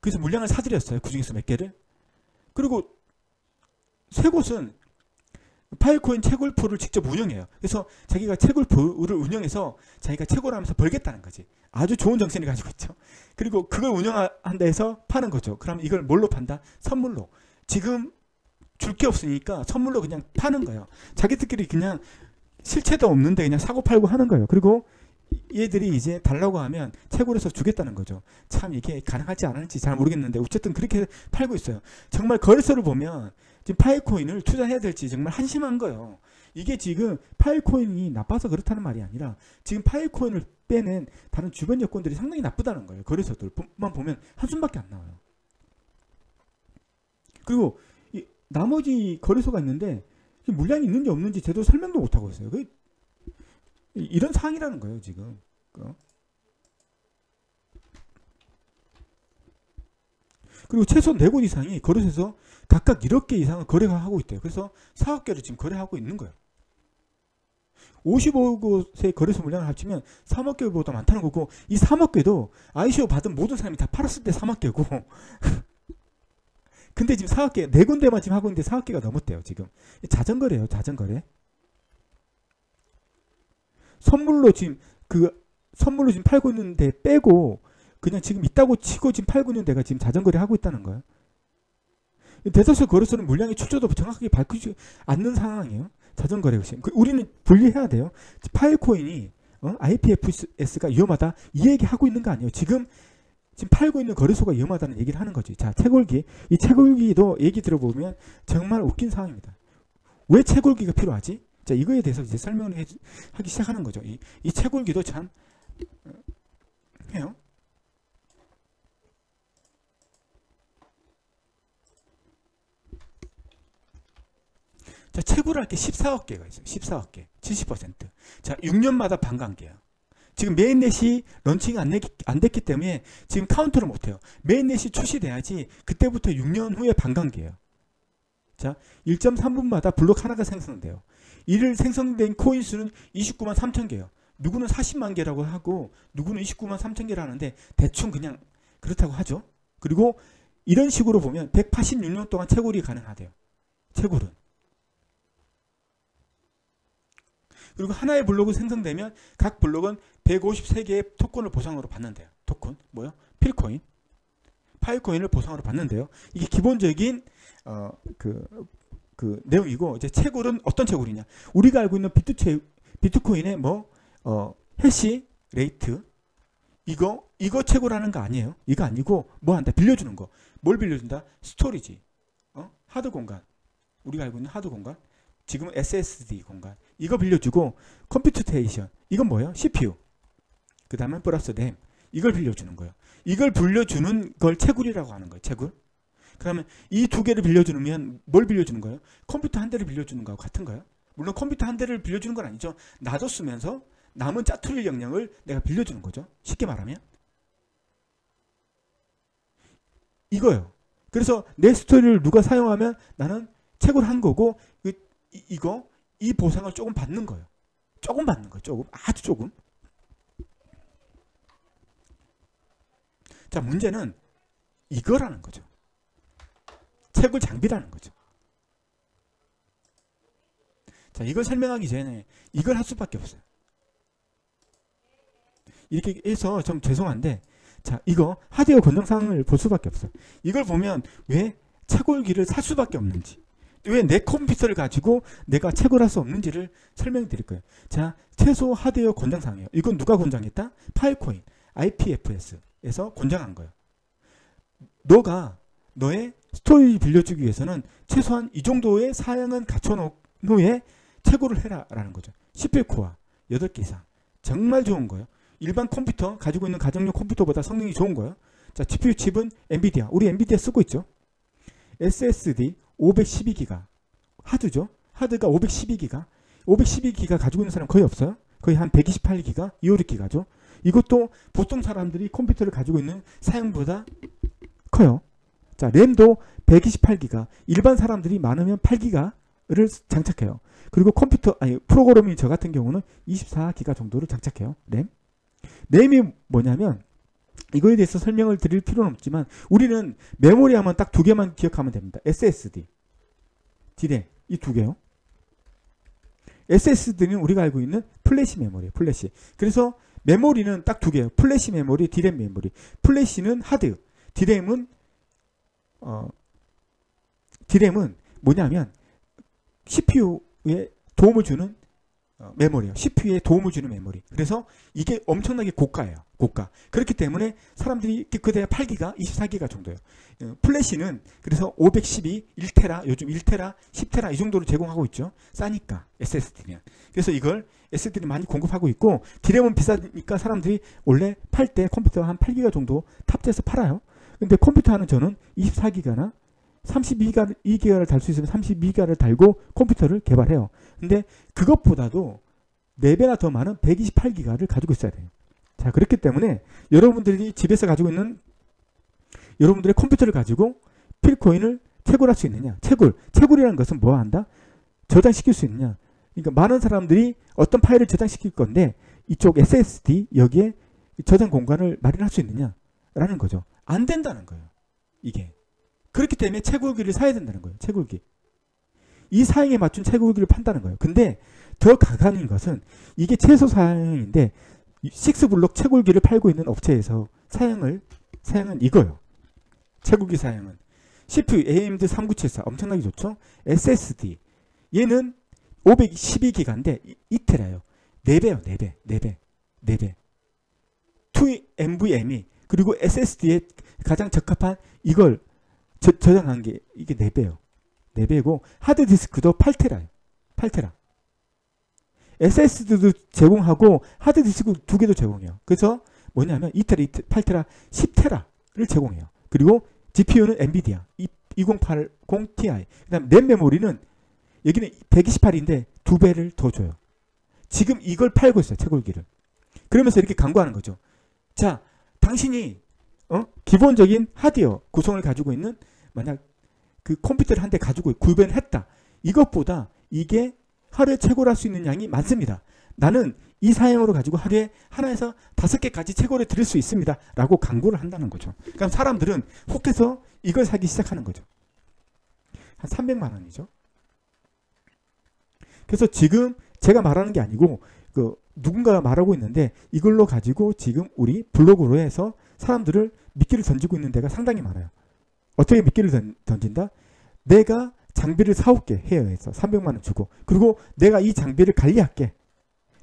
그래서 물량을 사들였어요. 그 중에서 몇 개를. 그리고 세 곳은 파일코인 채굴풀을 직접 운영해요. 그래서 자기가 채굴풀을 운영해서 자기가 채굴을 하면서 벌겠다는 거지. 아주 좋은 정신을 가지고 있죠. 그리고 그걸 운영한다 해서 파는 거죠. 그럼 이걸 뭘로 판다? 선물로. 지금 줄 게 없으니까 선물로 그냥 파는 거예요. 자기들끼리 그냥 실체도 없는데 그냥 사고 팔고 하는 거예요. 그리고 얘들이 이제 달라고 하면 채굴해서 주겠다는 거죠. 참 이게 가능하지 않을지 잘 모르겠는데 어쨌든 그렇게 팔고 있어요. 정말 거래소를 보면 지금 파일코인을 투자해야 될지 정말 한심한 거예요. 이게 지금 파일코인이 나빠서 그렇다는 말이 아니라 지금 파일코인을 빼낸 다른 주변 여건들이 상당히 나쁘다는 거예요. 거래소들만 보면 한숨밖에 안 나와요. 그리고 이 나머지 거래소가 있는데 물량이 있는지 없는지 제대로 설명도 못하고 있어요. 그게 이런 상황이라는 거예요, 지금. 그리고 최소 네 곳 이상이 거래소에서 각각 일억 개 이상을 거래가 하고 있대요. 그래서 사억 개를 지금 거래하고 있는 거예요. 오십오 곳의 거래소 물량을 합치면 삼억 개보다 많다는 거고, 이 삼억 개도 아이씨오 받은 모든 사람이 다 팔았을 때 삼억 개고, 근데 지금 사억 개, 네 군데만 지금 하고 있는데 사억 개가 넘었대요, 지금. 자전거래예요, 자전거래. 선물로 지금 그 선물로 지금 팔고 있는데 빼고 그냥 지금 있다고 치고 지금 팔고 있는 데가 지금 자전거래 하고 있다는 거예요. 대다수 거래소는 물량의 출처도 정확하게 밝히지 않는 상황이에요. 자전거래 혁신. 그 우리는 분리해야 돼요. 파일코인이 어? 아이피에프에스가 위험하다 이 얘기 하고 있는 거 아니에요. 지금 지금 팔고 있는 거래소가 위험하다는 얘기를 하는 거지. 자, 채굴기. 이 채굴기도 얘기 들어보면 정말 웃긴 상황입니다. 왜 채굴기가 필요하지? 자, 이거에 대해서 이제 설명을 해, 하기 시작하는 거죠. 이, 이 채굴기도 참 해요. 자, 채굴할 게 십사억 개가 있어요. 십사억 개. 칠십 퍼센트. 자, 육 년마다 반감기예요. 지금 메인넷이 런칭이 안, 됐기, 안 됐기 때문에 지금 카운트를 못해요. 메인넷이 출시돼야지 그때부터 육 년 후에 반감기예요. 자, 일 점 삼 분마다 블록 하나가 생성돼요. 이를 생성된 코인 수는 이십구만 삼천 개예요. 누구는 사십만 개라고 하고 누구는 이십구만 삼천 개라고 하는데 대충 그냥 그렇다고 하죠. 그리고 이런 식으로 보면 백팔십육 년 동안 채굴이 가능하대요. 채굴은. 그리고 하나의 블록이 생성되면 각 블록은 백오십삼 개의 토큰을 보상으로 받는데요. 토큰, 뭐요? 필코인, 파일코인을 보상으로 받는데요. 이게 기본적인 어, 그, 그 내용이고, 이제 채굴은 어떤 채굴이냐? 우리가 알고 있는 비트 채, 비트코인의 뭐 어, 해시 레이트 이거 이거 채굴하는 거 아니에요. 이거 아니고 뭐 한다? 빌려주는 거. 뭘 빌려준다? 스토리지, 어? 하드 공간. 우리가 알고 있는 하드 공간. 지금은 에스에스디 공간. 이거 빌려주고 컴퓨테이션. 이건 뭐예요? 씨피유. 그 다음에 플러스 램. 이걸 빌려주는 거예요. 이걸 빌려주는 걸 채굴이라고 하는 거예요. 채굴. 그러면 이 두 개를 빌려주면 뭘 빌려주는 거예요? 컴퓨터 한 대를 빌려주는 거하고 같은 거예요. 물론 컴퓨터 한 대를 빌려주는 건 아니죠. 놔뒀으면서 남은 짜투리 역량을 내가 빌려주는 거죠. 쉽게 말하면. 이거예요. 그래서 내 스토리를 누가 사용하면 나는 채굴한 거고 이, 이거 이 보상을 조금 받는 거예요. 조금 받는 거예요. 조금, 아주 조금. 자, 문제는 이거라는 거죠. 채굴 장비라는 거죠. 자, 이걸 설명하기 전에 이걸 할 수밖에 없어요. 이렇게 해서 좀 죄송한데, 자, 이거 하드웨어 권장사항을 볼 수밖에 없어요. 이걸 보면 왜 채굴기를 살 수밖에 없는지, 왜 내 컴퓨터를 가지고 내가 채굴할 수 없는지를 설명해 드릴 거예요. 자, 최소 하드웨어 권장사항이에요. 이건 누가 권장했다? 파일코인, 아이피에프에스에서 권장한 거예요. 너가 너의 스토리 빌려주기 위해서는 최소한 이 정도의 사양은 갖춰놓은 후에 채굴을 해라 라는 거죠. 십일 코어, 여덟 개 이상. 정말 좋은 거예요. 일반 컴퓨터, 가지고 있는 가정용 컴퓨터보다 성능이 좋은 거예요. 자, 지피유 칩은 엔비디아. 우리 엔비디아 쓰고 있죠. 에스에스디 오백십이 기가 하드죠. 하드가 오백십이 기가. 오백십이 기가 가지고 있는 사람 거의 없어요. 거의 한 백이십팔 기가, 이백오십육 기가죠. 이것도 보통 사람들이 컴퓨터를 가지고 있는 사양보다 커요. 자, 램도 백이십팔 기가. 일반 사람들이 많으면 팔 기가를 장착해요. 그리고 컴퓨터, 아니, 프로그래밍 저 같은 경우는 이십사 기가 정도를 장착해요. 램. 램이 뭐냐면, 이거에 대해서 설명을 드릴 필요는 없지만 우리는 메모리 하면 딱 두 개만 기억하면 됩니다. 에스에스디, 디램 이 두 개요. 에스에스디는 우리가 알고 있는 플래시 메모리예요. 플래시. 그래서 메모리는 딱 두 개예요. 플래시 메모리, 디램 메모리. 플래시는 하드, 디램은 어 디램은 뭐냐면 씨피유에 도움을 주는 메모리요. 씨피유에 도움을 주는 메모리. 그래서 이게 엄청나게 고가예요. 고가. 그렇기 때문에 사람들이 그대야 팔 기가, 이십사 기가 정도예요. 플래시는 그래서 오백십이, 일 테라, 요즘 일 테라, 십 테라 이 정도로 제공하고 있죠. 싸니까 에스에스디는. 그래서 이걸 에스에스디는 많이 공급하고 있고, 디램은 비싸니까 사람들이 원래 팔 때 컴퓨터 한 팔 기가 정도 탑재해서 팔아요. 근데 컴퓨터 하는 저는 이십사 기가나 삼십이 기가를 달 수 있으면 삼십이 기가를 달고 컴퓨터를 개발해요. 근데 그것보다도 네 배나 더 많은 백이십팔 기가를 가지고 있어야 돼요. 자, 그렇기 때문에 여러분들이 집에서 가지고 있는 여러분들의 컴퓨터를 가지고 필코인을 채굴할 수 있느냐. 채굴. 채굴이라는 것은 뭐 한다? 저장시킬 수 있느냐. 그러니까 많은 사람들이 어떤 파일을 저장시킬 건데 이쪽 에스에스디 여기에 저장 공간을 마련할 수 있느냐라는 거죠. 안 된다는 거예요. 이게. 그렇기 때문에 채굴기를 사야 된다는 거예요. 채굴기. 이 사양에 맞춘 채굴기를 판다는 거예요. 근데 더 가관인 것은 이게 최소 사양인데 육 블록 채굴기를 팔고 있는 업체에서 사양을 사양은 이거예요. 채굴기 사양은 씨피유 에이엠디 삼구칠사 엄청나게 좋죠. 에스에스디 얘는 오백십이 기가인데 이, 이틀이에요. 네 배요. 네 배. 네 배. 네 배. 투 엠브이엠이 그리고 에스에스디에 가장 적합한 이걸 저, 저장한 게 이게 네 배요. 네 배고 하드디스크도 팔 테라예요. 팔 테라. 에스에스디도 제공하고 하드디스크 두 개도 제공해요. 그래서 뭐냐면 이 테라, 이 테라, 팔 테라, 십 테라를 제공해요. 그리고 지피유는 엔비디아 이공팔공 티아이. 그 다음 램 메모리는 여기는 백이십팔인데 두 배를 더 줘요. 지금 이걸 팔고 있어요. 채굴기를. 그러면서 이렇게 광고하는 거죠. 자, 당신이 어? 기본적인 하드웨어 구성을 가지고 있는 만약 그 컴퓨터를 한 대 가지고 구입을 했다. 이것보다 이게 하루에 채굴할 수 있는 양이 많습니다. 나는 이 사양으로 가지고 하루에 하나에서 다섯 개까지 채굴해 드릴 수 있습니다. 라고 광고를 한다는 거죠. 그럼 사람들은 혹해서 이걸 사기 시작하는 거죠. 한 삼백만 원이죠. 그래서 지금 제가 말하는 게 아니고 그 누군가가 말하고 있는데 이걸로 가지고 지금 우리 블로그로 해서 사람들을 미끼를 던지고 있는 데가 상당히 많아요. 어떻게 미끼를 던진다? 내가 장비를 사올게. 해외에서 삼백만 원 주고. 그리고 내가 이 장비를 관리할게.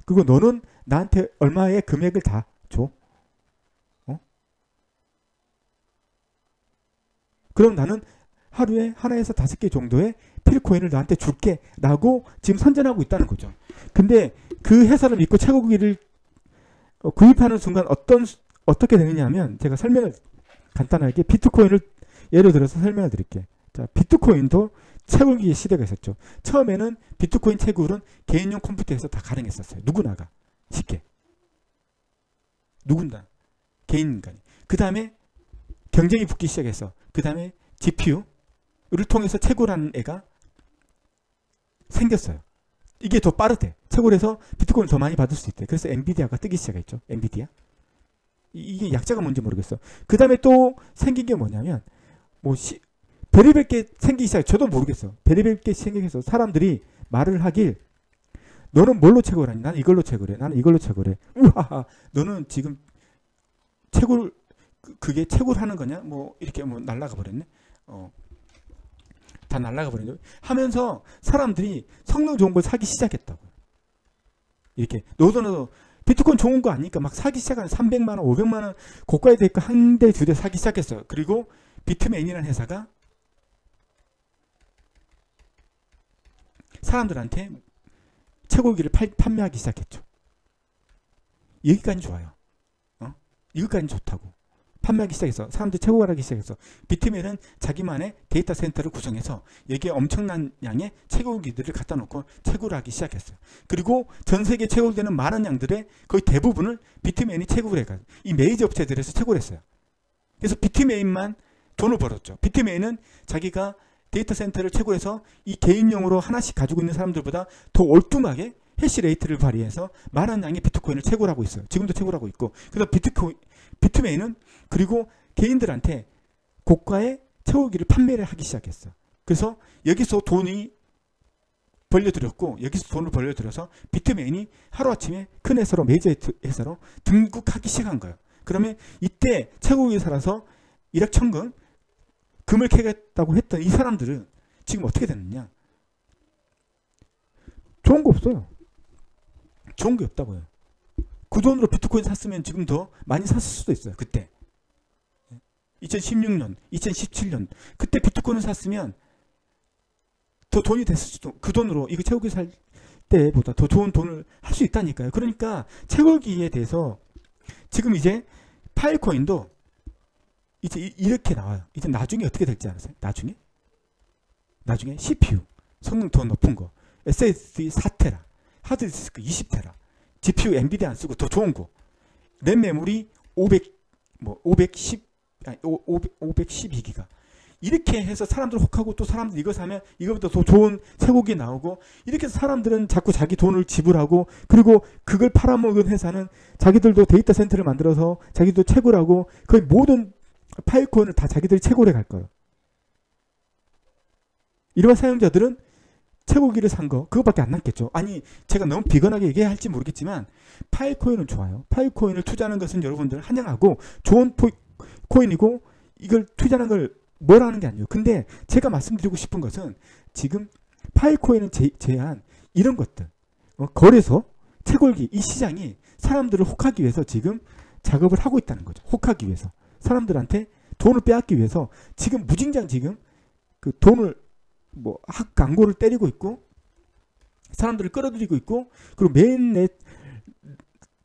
그리고 너는 나한테 얼마의 금액을 다 줘. 어? 그럼 나는 하루에 하나에서 다섯 개 정도의 파일코인을 나한테 줄게 라고 지금 선전하고 있다는 거죠. 근데 그 회사를 믿고 채굴기를 구입하는 순간 어떤, 어떻게 되느냐 하면 제가 설명을 간단하게 비트코인을 예를 들어서 설명을 드릴게요. 자, 비트코인도 채굴기의 시대가 있었죠. 처음에는 비트코인 채굴은 개인용 컴퓨터에서 다 가능했었어요. 누구나가 쉽게 누군가 개인 인간이. 그 다음에 경쟁이 붙기 시작해서 그 다음에 지피유를 통해서 채굴하는 애가 생겼어요. 이게 더 빠르대. 채굴해서 비트코인을 더 많이 받을 수 있대. 그래서 엔비디아가 뜨기 시작했죠. 엔비디아 이게 약자가 뭔지 모르겠어. 그 다음에 또 생긴 게 뭐냐면 뭐 시, 베리백 개 생기기 시작. 저도 모르겠어. 베리백 개 생기면서 사람들이 말을 하길 너는 뭘로 채굴하니? 나는 이걸로 채굴해. 나는 이걸로 채굴해. 우하하. 너는 지금 채굴 그게 채굴하는 거냐? 뭐 이렇게 뭐 날라가 버렸네. 어. 다 날라가 버렸네. 하면서 사람들이 성능 좋은 걸 사기 시작했다고요. 이렇게 너도 너도 비트코인 좋은 거 아니니까 막 사기 시작하는 삼백만 원, 오백만 원 고가에 대가 한 대, 두 대 사기 시작했어요. 그리고 비트맨이라는 회사가 사람들한테 채굴기를 팔, 판매하기 시작했죠. 여기까지 좋아요. 어? 이것까지 좋다고. 판매하기 시작해서 사람들이 채굴하기 시작해서 비트맨은 자기만의 데이터 센터를 구성해서 여기에 엄청난 양의 채굴기들을 갖다 놓고 채굴하기 시작했어요. 그리고 전 세계 채굴되는 많은 양들의 거의 대부분을 비트맨이 채굴해가지고 이 메이저 업체들에서 채굴했어요. 그래서 비트맨만 돈을 벌었죠. 비트맨은 자기가 데이터 센터를 채굴해서 이 개인용으로 하나씩 가지고 있는 사람들보다 더 월등하게 해시레이트를 발휘해서 많은 양의 비트코인을 채굴하고 있어요. 지금도 채굴하고 있고. 그래서 비트코인, 비트메인은 그리고 개인들한테 고가의 채굴기를 판매를 하기 시작했어요. 그래서 여기서 돈이 벌려들였고 여기서 돈을 벌려들여서 비트메인이 하루아침에 큰 회사로 메이저 회사로 등극하기 시작한 거예요. 그러면 이때 채굴기에 살아서 일확천금 금을 캐겠다고 했던 이 사람들은 지금 어떻게 됐느냐? 좋은 거 없어요. 좋은 게 없다고요. 그 돈으로 비트코인 샀으면 지금 더 많이 샀을 수도 있어요. 그때 이천십육 년, 이천십칠 년 그때 비트코인을 샀으면 더 돈이 됐을 수도. 그 돈으로 이거 채굴기 살 때보다 더 좋은 돈을 할 수 있다니까요. 그러니까 채굴기에 대해서 지금 이제 파일코인도 이제 이렇게 나와요. 이제 나중에 어떻게 될지 아세요? 나중에? 나중에 씨피유 성능 더 높은 거 에스에스디 사 테라 하드디스크 이십 테라 지피유 엔비디아 안 쓰고 더 좋은 거 램 메모리 오백, 뭐 오백십, 아니, 오백, 오백십이 기가 이렇게 해서 사람들 혹하고 또 사람들 이거 사면 이거보다 더 좋은 쇠고기 나오고 이렇게 해서 사람들은 자꾸 자기 돈을 지불하고 그리고 그걸 팔아먹은 회사는 자기들도 데이터 센터를 만들어서 자기도 채굴하고 거의 모든 파일코인을 다 자기들이 채굴해 갈 거예요. 일반 사용자들은 채굴기를 산 거 그것밖에 안 남겠죠. 아니 제가 너무 비건하게 얘기할지 모르겠지만 파일코인은 좋아요. 파일코인을 투자하는 것은 여러분들 환영하고 좋은 포, 코인이고 이걸 투자하는 걸 뭐라 하는 게 아니에요. 근데 제가 말씀드리고 싶은 것은 지금 파일코인은 제, 제한 이런 것들, 어, 거래소, 채굴기, 이 시장이 사람들을 혹하기 위해서 지금 작업을 하고 있다는 거죠. 혹하기 위해서, 사람들한테 돈을 빼앗기 위해서 지금 무진장 지금 그 돈을 뭐 학 광고를 때리고 있고 사람들을 끌어들이고 있고, 그리고 매일내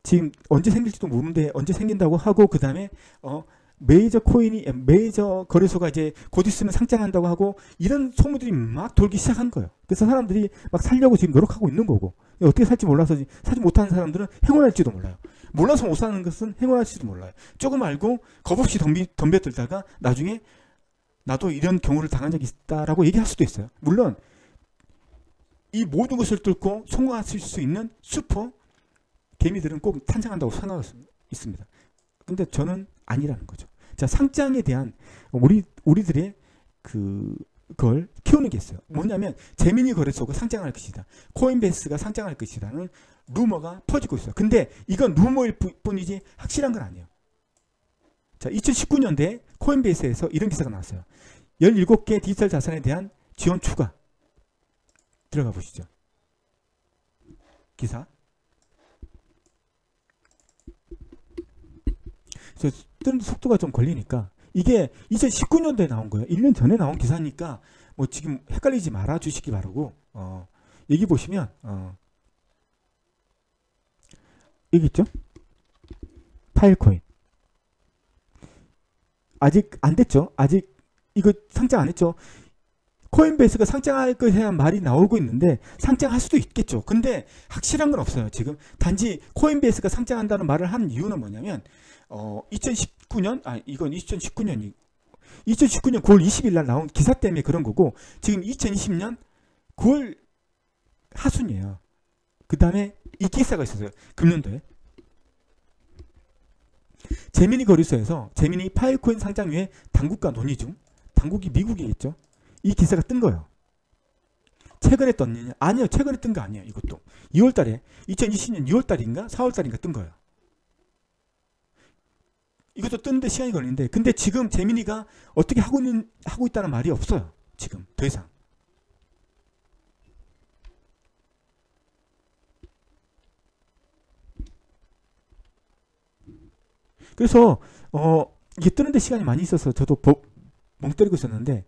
지금 언제 생길지도 모르는데 언제 생긴다고 하고, 그 다음에 어 메이저 코인이 메이저 거래소가 이제 곧 있으면 상장한다고 하고, 이런 소문들이 막 돌기 시작한 거예요. 그래서 사람들이 막 살려고 지금 노력하고 있는 거고, 어떻게 살지 몰라서 사지 못하는 사람들은 행운할지도 몰라요. 몰라서 못 사는 것은 행운할지도 몰라요. 조금 알고 겁없이 덤비, 덤벼들다가 나중에 나도 이런 경우를 당한 적이 있다라고 얘기할 수도 있어요. 물론 이 모든 것을 뚫고 성공하실 수 있는 슈퍼 개미들은 꼭 탄생한다고 생각할 수 있습니다. 근데 저는 아니라는 거죠. 자, 상장에 대한 우리, 우리들의 그, 걸 키우는 게 있어요. 뭐냐면, 제미니 거래소가 상장할 것이다, 코인베이스가 상장할 것이라는 루머가 퍼지고 있어요. 근데 이건 루머일 뿐이지 확실한 건 아니에요. 자, 이천십구 년도에 코인베이스에서 이런 기사가 나왔어요. 열일곱 개 디지털 자산에 대한 지원 추가. 들어가 보시죠. 기사. 뜨는 속도가 좀 걸리니까, 이게 이천십구 년도에 나온 거예요. 일 년 전에 나온 기사니까 뭐 지금 헷갈리지 말아 주시기 바라고, 어, 여기 보시면 어, 여기 있죠? 파일코인 아직 안 됐죠? 아직 이거 상장 안 했죠? 코인베이스가 상장할 것에 대한 말이 나오고 있는데 상장할 수도 있겠죠. 근데 확실한 건 없어요. 지금 단지 코인베이스가 상장한다는 말을 한 이유는 뭐냐면, 어, 이천십구 년, 아, 이건 이천십구 년이, 이천십구 년 구월 이십일 날 나온 기사 때문에 그런 거고, 지금 이천이십 년 구월 하순이에요. 그 다음에 이 기사가 있었어요. 금년도에. 제미니 거래소에서 제미니 파일코인 상장 위에 당국과 논의 중. 당국이 미국이겠죠. 이 기사가 뜬 거예요. 최근에 떴느냐? 아니요, 최근에 뜬 거 아니에요. 이것도 이월 달에, 이천이십 년 이월 달인가 사월 달인가 뜬 거예요. 이것도 뜨는데 시간이 걸리는데, 근데 지금 재민이가 어떻게 하고 있는, 하고 있다는 말이 없어요. 지금 더 이상. 그래서 어, 이게 뜨는데 시간이 많이 있어서 저도 보, 멍 때리고 있었는데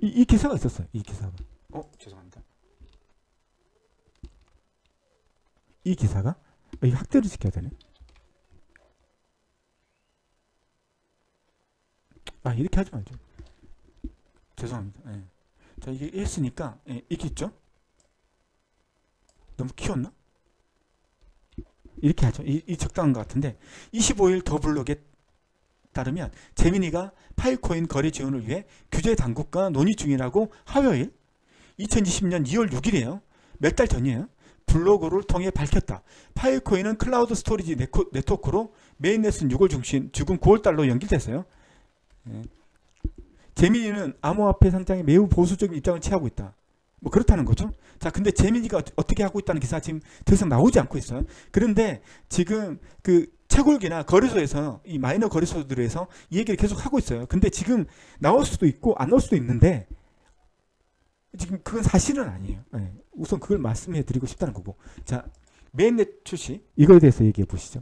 이, 이 기사가 있었어요. 이 기사가. 어, 죄송합니다. 이 기사가 이 확대를 시켜야 되네. 아, 이렇게 하지 말죠. 죄송합니다. 예. 자, 이게 했으니까, 예, 이렇게 있죠? 너무 키웠나? 이렇게 하죠. 이, 이 적당한 것 같은데, 이십오일 더 블록에 따르면 제미니가 파일코인 거래 지원을 위해 규제 당국과 논의 중이라고 화요일 이천이십 년 이월 육일이에요. 몇 달 전이에요. 블로그를 통해 밝혔다. 파일코인은 클라우드 스토리지 네코, 네트워크로 메인넷은 유월 중심, 지금 구월 달로 연결됐어요. 예. 제미니는 암호화폐 상장에 매우 보수적인 입장을 취하고 있다. 뭐 그렇다는 거죠. 자, 근데 제미니가 어떻게 하고 있다는 기사가 지금 더 이상 나오지 않고 있어요. 그런데 지금 그 채굴기나 거래소에서, 이 마이너 거래소들에서 이 얘기를 계속 하고 있어요. 근데 지금 나올 수도 있고 안 나올 수도 있는데 지금 그건 사실은 아니에요. 예. 우선 그걸 말씀해 드리고 싶다는 거고. 자, 메인넷 출시 이거에 대해서 얘기해 보시죠.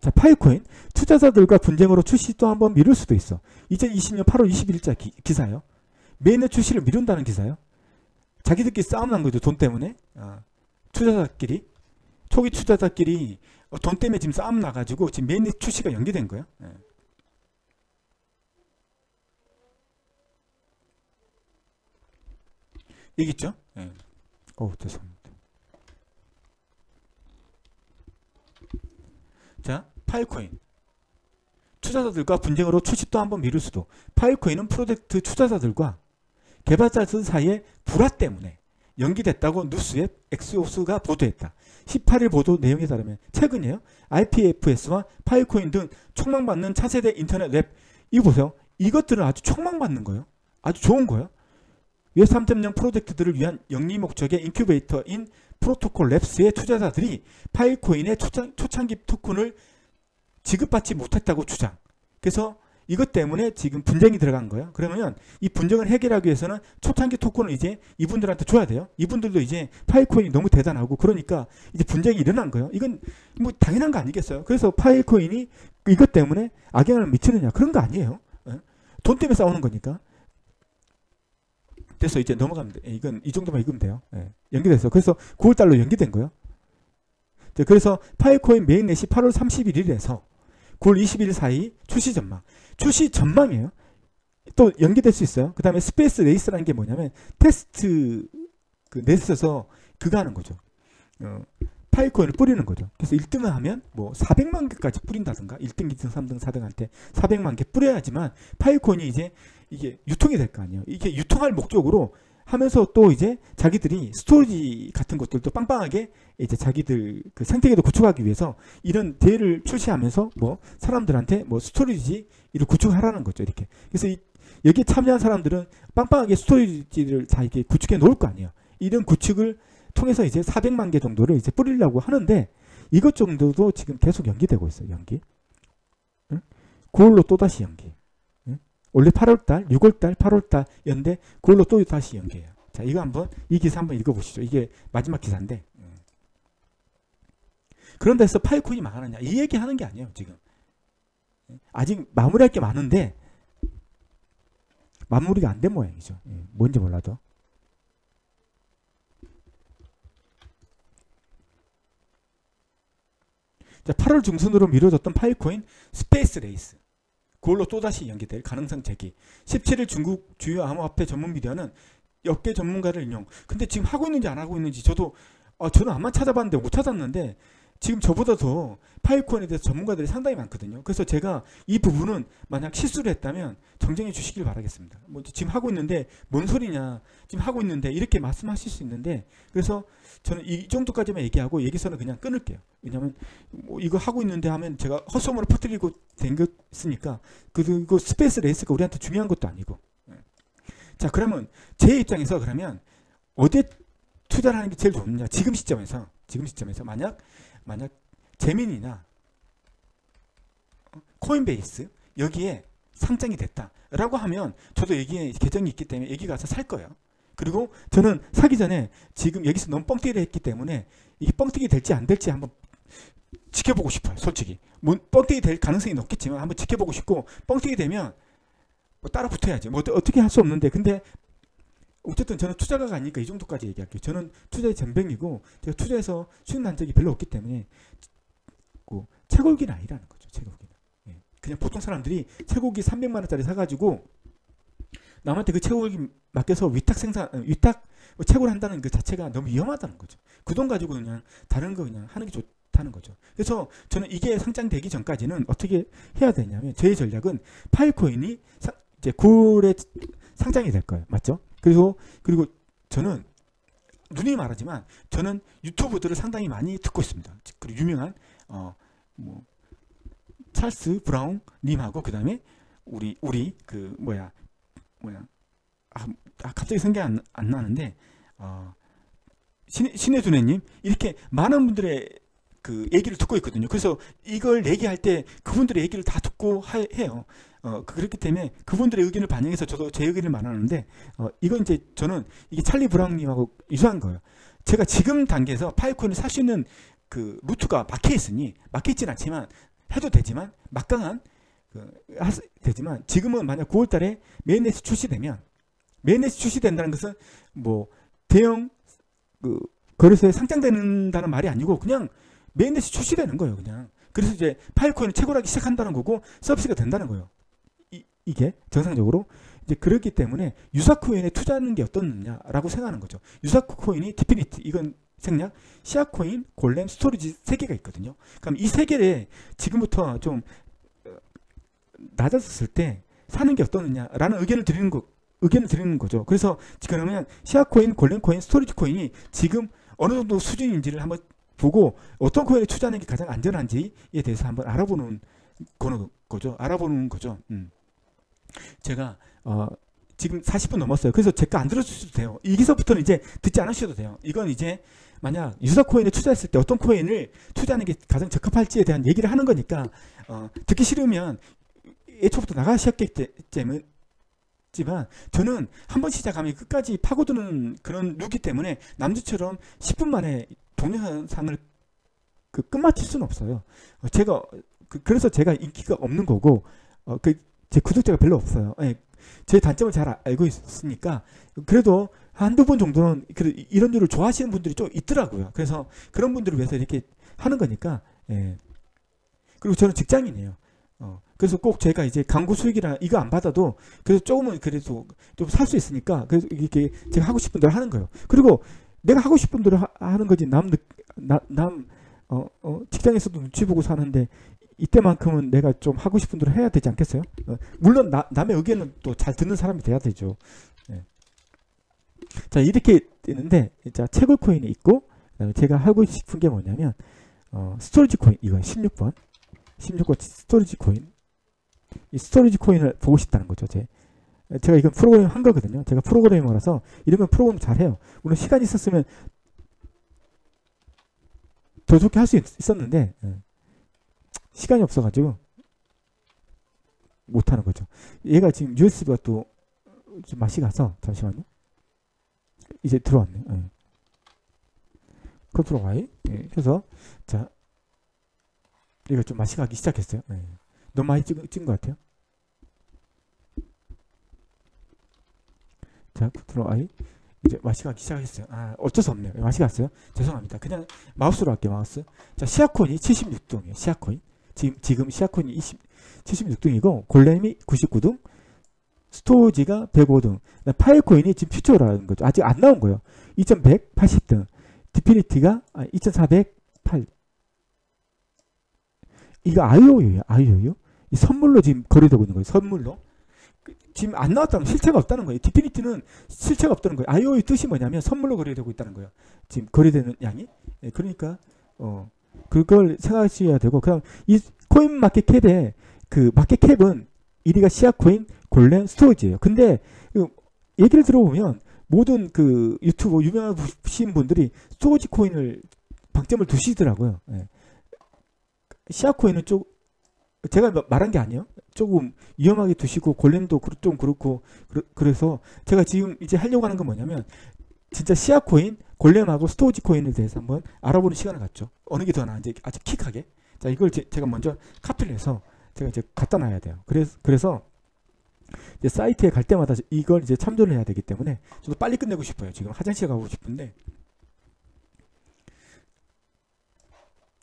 자, 파일코인 투자자들과 분쟁으로 출시 또 한번 미룰 수도 있어. 이천이십 년 팔월 이십일자 기, 기사요. 메인넷 출시를 미룬다는 기사요. 자기들끼리 싸움 난 거죠. 돈 때문에. 어, 투자자끼리, 초기 투자자끼리 어, 돈 때문에 지금 싸움 나가지고 지금 메인넷 출시가 연기된 거예요. 예. 여기 있죠? 예. 어, 죄송합니다. 자, 파일코인 투자자들과 분쟁으로 출시 또 한번 미룰 수도. 파일코인은 프로젝트 투자자들과 개발자들 사이의 불화 때문에 연기됐다고 뉴스앱 엑소스가 보도했다. 십팔일 보도 내용에 따르면 최근에요. 아이피에프에스와 파일코인 등 촉망받는 차세대 인터넷 웹, 이거 보세요. 이것들은 아주 촉망받는 거예요. 아주 좋은 거예요. 웹 삼 점 영 프로젝트들을 위한 영리 목적의 인큐베이터인 프로토콜랩스의 투자자들이 파일코인의 초창, 초창기 토큰을 지급받지 못했다고 주장. 그래서 이것 때문에 지금 분쟁이 들어간 거예요. 그러면 이 분쟁을 해결하기 위해서는 초창기 토큰을 이제 이분들한테 줘야 돼요. 이분들도 이제 파일코인이 너무 대단하고 그러니까 이제 분쟁이 일어난 거예요. 이건 뭐 당연한 거 아니겠어요? 그래서 파일코인이 이것 때문에 악영향을 미치느냐 그런 거 아니에요. 돈 때문에 싸우는 거니까. 됐어. 이제 넘어갑니다. 이건 이 정도만 읽으면 돼요. 예, 연기됐어. 그래서 구월 달로 연기된 거예요. 그래서 파일코인 메인넷이 팔월 삼십일일에서 구월 이십일 사이 출시 전망. 출시 전망이에요. 또 연기될 수 있어요. 그 다음에 스페이스 레이스라는 게 뭐냐면 테스트 그 넷에서 그거 하는 거죠. 어, 파일코인을 뿌리는 거죠. 그래서 일등을 하면 뭐 사백만 개까지 뿌린다든가 일등, 이등, 삼등, 사등한테 사백만 개 뿌려야지만 파일코인이 이제 이게 유통이 될 거 아니에요. 이게 유통할 목적으로 하면서 또 이제 자기들이 스토리지 같은 것들도 빵빵하게 이제 자기들 그 생태계도 구축하기 위해서 이런 대회를 출시하면서 뭐 사람들한테 뭐 스토리지 이를 구축하라는 거죠. 이렇게. 그래서 이, 여기에 참여한 사람들은 빵빵하게 스토리지를 다 이렇게 구축해 놓을 거 아니에요. 이런 구축을 통해서 이제 사백만 개 정도를 이제 뿌리려고 하는데 이것 정도도 지금 계속 연기되고 있어요. 연기. 응? 구월로 또다시 연기. 원래 팔월달, 유월달, 팔월달 연대 그걸로 또 다시 연계해요. 자, 이거 한번 이 기사 한번 읽어보시죠. 이게 마지막 기사인데 그런 데서 파일코인이 망하느냐 이 얘기하는 게 아니에요. 지금 아직 마무리할 게 많은데 마무리가 안 된 모양이죠. 뭔지 몰라도. 자, 팔월 중순으로 미뤄졌던 파일코인 스페이스 레이스. 그걸로 또다시 연기될 가능성 제기. 십칠일 중국 주요 암호화폐 전문 미디어는 업계 전문가를 인용. 근데 지금 하고 있는지 안 하고 있는지 저도 아, 저는 암만 찾아봤는데 못 찾았는데 지금 저보다 더 파일코인에 대해서 전문가들이 상당히 많거든요. 그래서 제가 이 부분은 만약 실수를 했다면 정정해 주시길 바라겠습니다. 뭐 지금 하고 있는데 뭔 소리냐 지금 하고 있는데 이렇게 말씀하실 수 있는데 그래서 저는 이 정도까지만 얘기하고 여기서는 그냥 끊을게요. 왜냐면 뭐 이거 하고 있는데 하면 제가 헛소문으로 퍼뜨리고 댕겼으니까 그리고 스페이스 레이스가 우리한테 중요한 것도 아니고. 자, 그러면 제 입장에서 그러면 어디에 투자를 하는 게 제일 좋느냐 지금 시점에서 지금 시점에서 만약 만약 제미니나 코인베이스 여기에 상장이 됐다라고 하면 저도 여기에 계정이 있기 때문에 여기 가서 살 거예요. 그리고 저는 사기 전에 지금 여기서 너무 뻥튀기를 했기 때문에 이게 뻥튀기 될지 안 될지 한번 지켜보고 싶어요. 솔직히 뭐 뻥튀기 될 가능성이 높겠지만 한번 지켜보고 싶고 뻥튀기 되면 뭐 따라 붙어야지. 뭐 어떻게 할 수 없는데 근데 어쨌든 저는 투자가가 아니니까 이 정도까지 얘기할게요. 저는 투자의 전병이고 제가 투자해서 수익 난 적이 별로 없기 때문에 뭐 쇠고기는 아니라는 거죠. 쇠고기는. 예. 그냥 보통 사람들이 쇠고기 삼백만 원짜리 사가지고 남한테 그 쇠고기 맡겨서 위탁 생산, 위탁 채굴 한다는 그 자체가 너무 위험하다는 거죠. 그 돈 가지고 그냥 다른 거 그냥 하는 게 좋다는 거죠. 그래서 저는 이게 상장되기 전까지는 어떻게 해야 되냐면 저의 전략은 파일코인이 사, 이제 구월에 상장이 될 거예요. 맞죠? 그리고, 그리고 저는 누누이 말하지만 저는 유튜브들을 상당히 많이 듣고 있습니다. 그리고 유명한 어, 뭐 찰스 브라운 님하고 그 다음에 우리 우리 그 뭐야 뭐야 아, 아 갑자기 생각이 안, 안 나는데 어, 신의 두뇌님 이렇게 많은 분들의 그 얘기를 듣고 있거든요. 그래서 이걸 얘기할 때 그분들의 얘기를 다 듣고 하, 해요. 어, 그렇기 때문에 그분들의 의견을 반영해서 저도 제 의견을 말하는데 어, 이건 이제 저는 이게 찰리 브라운님하고 유사한 거예요. 제가 지금 단계에서 파일코인을 살 수 있는 그 루트가 막혀 있으니 막혀 있진 않지만 해도 되지만 막강한 그, 하, 되지만 지금은 만약 구월달에 메인넷이 출시되면 메인넷이 출시된다는 것은 뭐 대형 그 거래소에 상장된다는 말이 아니고 그냥 메인넷이 출시되는 거예요. 그냥. 그래서 이제 파일코인을 채굴하기 시작한다는 거고 서비스가 된다는 거예요. 이, 이게 정상적으로. 이제 그렇기 때문에 유사코인에 투자하는 게 어떻느냐라고 생각하는 거죠. 유사코인이 디피니트 이건 생략, 시아코인, 골렘, 스토리지 세 개가 있거든요. 그럼 이 세 개를 지금부터 좀 낮았을 때 사는 게 어떻느냐라는 의견을 드리는 거, 의견을 드리는 거죠. 그래서 지금 그러면 시아코인, 골렘코인, 스토리지코인이 지금 어느 정도 수준인지를 한번 보고 어떤 코인에 투자하는 게 가장 안전한지에 대해서 한번 알아보는 거죠. 알아보는 거죠. 음. 제가 어, 지금 사십 분 넘었어요. 그래서 제 거 안 들어주셔도 돼요. 이 기사부터는 이제 듣지 않으셔도 돼요. 이건 이제 만약 유사 코인에 투자했을 때 어떤 코인을 투자하는 게 가장 적합할지에 대한 얘기를 하는 거니까 어, 듣기 싫으면 애초부터 나가 시작했지만 저는 한번 시작하면 끝까지 파고드는 그런 누기 때문에 남주처럼 십 분 만에 동영상을 그 끝마칠 수는 없어요. 제가 그, 그래서 제가 인기가 없는 거고 어, 그, 제 구독자가 별로 없어요. 예, 제 단점을 잘 알고 있으니까 그래도 한두 번 정도는 그래도 이런 일을 좋아하시는 분들이 좀 있더라고요. 그래서 그런 분들을 위해서 이렇게 하는 거니까. 예. 그리고 저는 직장인이에요. 어, 그래서 꼭 제가 이제 광고 수익이나 이거 안 받아도 그래서 조금은 그래도 좀 살 수 있으니까 그래서 이렇게 제가 하고 싶은 대로 하는 거예요. 그리고 내가 하고 싶은 대로 하, 하는 거지 남, 나, 남 어, 어, 직장에서도 눈치 보고 사는데 이때만큼은 내가 좀 하고 싶은 대로 해야 되지 않겠어요? 어, 물론 나, 남의 의견은 또 잘 듣는 사람이 돼야 되죠. 예. 자, 이렇게 있는데 자, 채굴 코인이 있고 제가 하고 싶은 게 뭐냐면 어, 스토리지 코인, 이거 십육 번 십육 번 스토리지 코인, 이 스토리지 코인을 보고 싶다는 거죠. 제. 제가 이건 프로그래밍 한 거거든요. 제가 프로그래머라서 이런 건 프로그램 잘해요. 물론 시간이 있었으면 더 좋게 할 수 있었는데 예. 시간이 없어가지고 못하는 거죠. 얘가 지금 유에스비가 또 좀 맛이 가서 잠시만요. 이제 들어왔네요. 예. 컨트롤 Y 예. 해서 자 이거 좀 맛이 가기 시작했어요. 예. 너무 많이 찍은, 찍은 것 같아요. 자 컨트롤 I 이제 맛이 가기 시작했어요. 아 어쩔 수 없네요. 맛이 갔어요. 죄송합니다. 그냥 마우스로 할게요. 마우스. 자 시아코인이 칠십육 등이에요. 시아코인. 지금, 지금 시아코인이 칠십육 등이고 골렘이 구십구 등, 스토지가 백오 등, 파일코인이 지금 퓨처라는 거죠. 아직 안 나온 거예요. 이천백팔십 등, 디피니티가 아, 이천사백팔. 이거 아이오유예요. 아이오유. 이 선물로 지금 거래되고 있는 거예요. 선물로. 지금 안 나왔다면 실체가 없다는 거예요. 디피니티는 실체가 없다는 거예요. 아이오유 뜻이 뭐냐면 선물로 거래되고 있다는 거예요. 지금 거래되는 양이. 네, 그러니까 어. 그걸 생각하셔야 되고, 그냥 이 코인 마켓캡의 그 마켓캡은 일 위가 시아코인, 골렘, 스토리지예요. 근데 얘기를 들어보면 모든 그 유튜브 유명하신 분들이 스토리지 코인을 방점을 두시더라고요. 예. 시아코인은 좀 제가 말한 게 아니에요. 조금 위험하게 두시고 골렘도 좀 그렇고 그래서 제가 지금 이제 하려고 하는 건 뭐냐면. 진짜 시아코인, 골렘하고 스토리지 코인에 대해서 한번 알아보는 시간을 갖죠. 어느 게 더 나은지 아주 킥하게. 자, 이걸 제, 제가 먼저 카피를 해서 제가 이제 갖다 놔야 돼요. 그래서, 그래서 이제 사이트에 갈 때마다 이걸 이제 참조를 해야 되기 때문에 저도 빨리 끝내고 싶어요. 지금 화장실 가고 싶은데.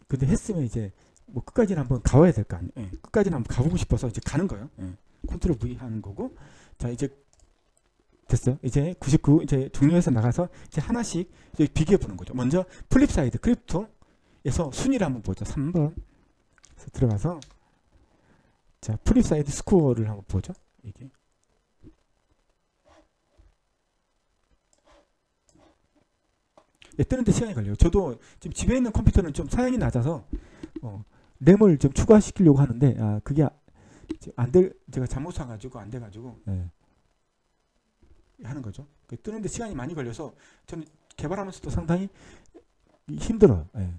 근데 했으면 이제 뭐 끝까지는 한번 가봐야 될 거 아니에요. 예, 끝까지는 한번 가보고 싶어서 이제 가는 거예요. 예, 컨트롤 V 하는 거고. 자, 이제 됐어요. 이제 구십구 이제 종료해서 나가서 이제 하나씩 이제 비교해 보는 거죠. 먼저 플립사이드 크립토에서 순위를 한번 보죠. 삼 번 들어가서 자 플립사이드 스코어를 한번 보죠. 이게 예, 뜨는데 시간이 걸려요. 저도 지금 집에 있는 컴퓨터는 좀 사양이 낮아서 어, 램을 좀 추가시키려고 하는데 아 그게 안 될 제가 잘못 사가지고 안 돼가지고. 네. 하는 거죠. 뜨는데 시간이 많이 걸려서 저는 개발하면서도 상당히 힘들어요. 예.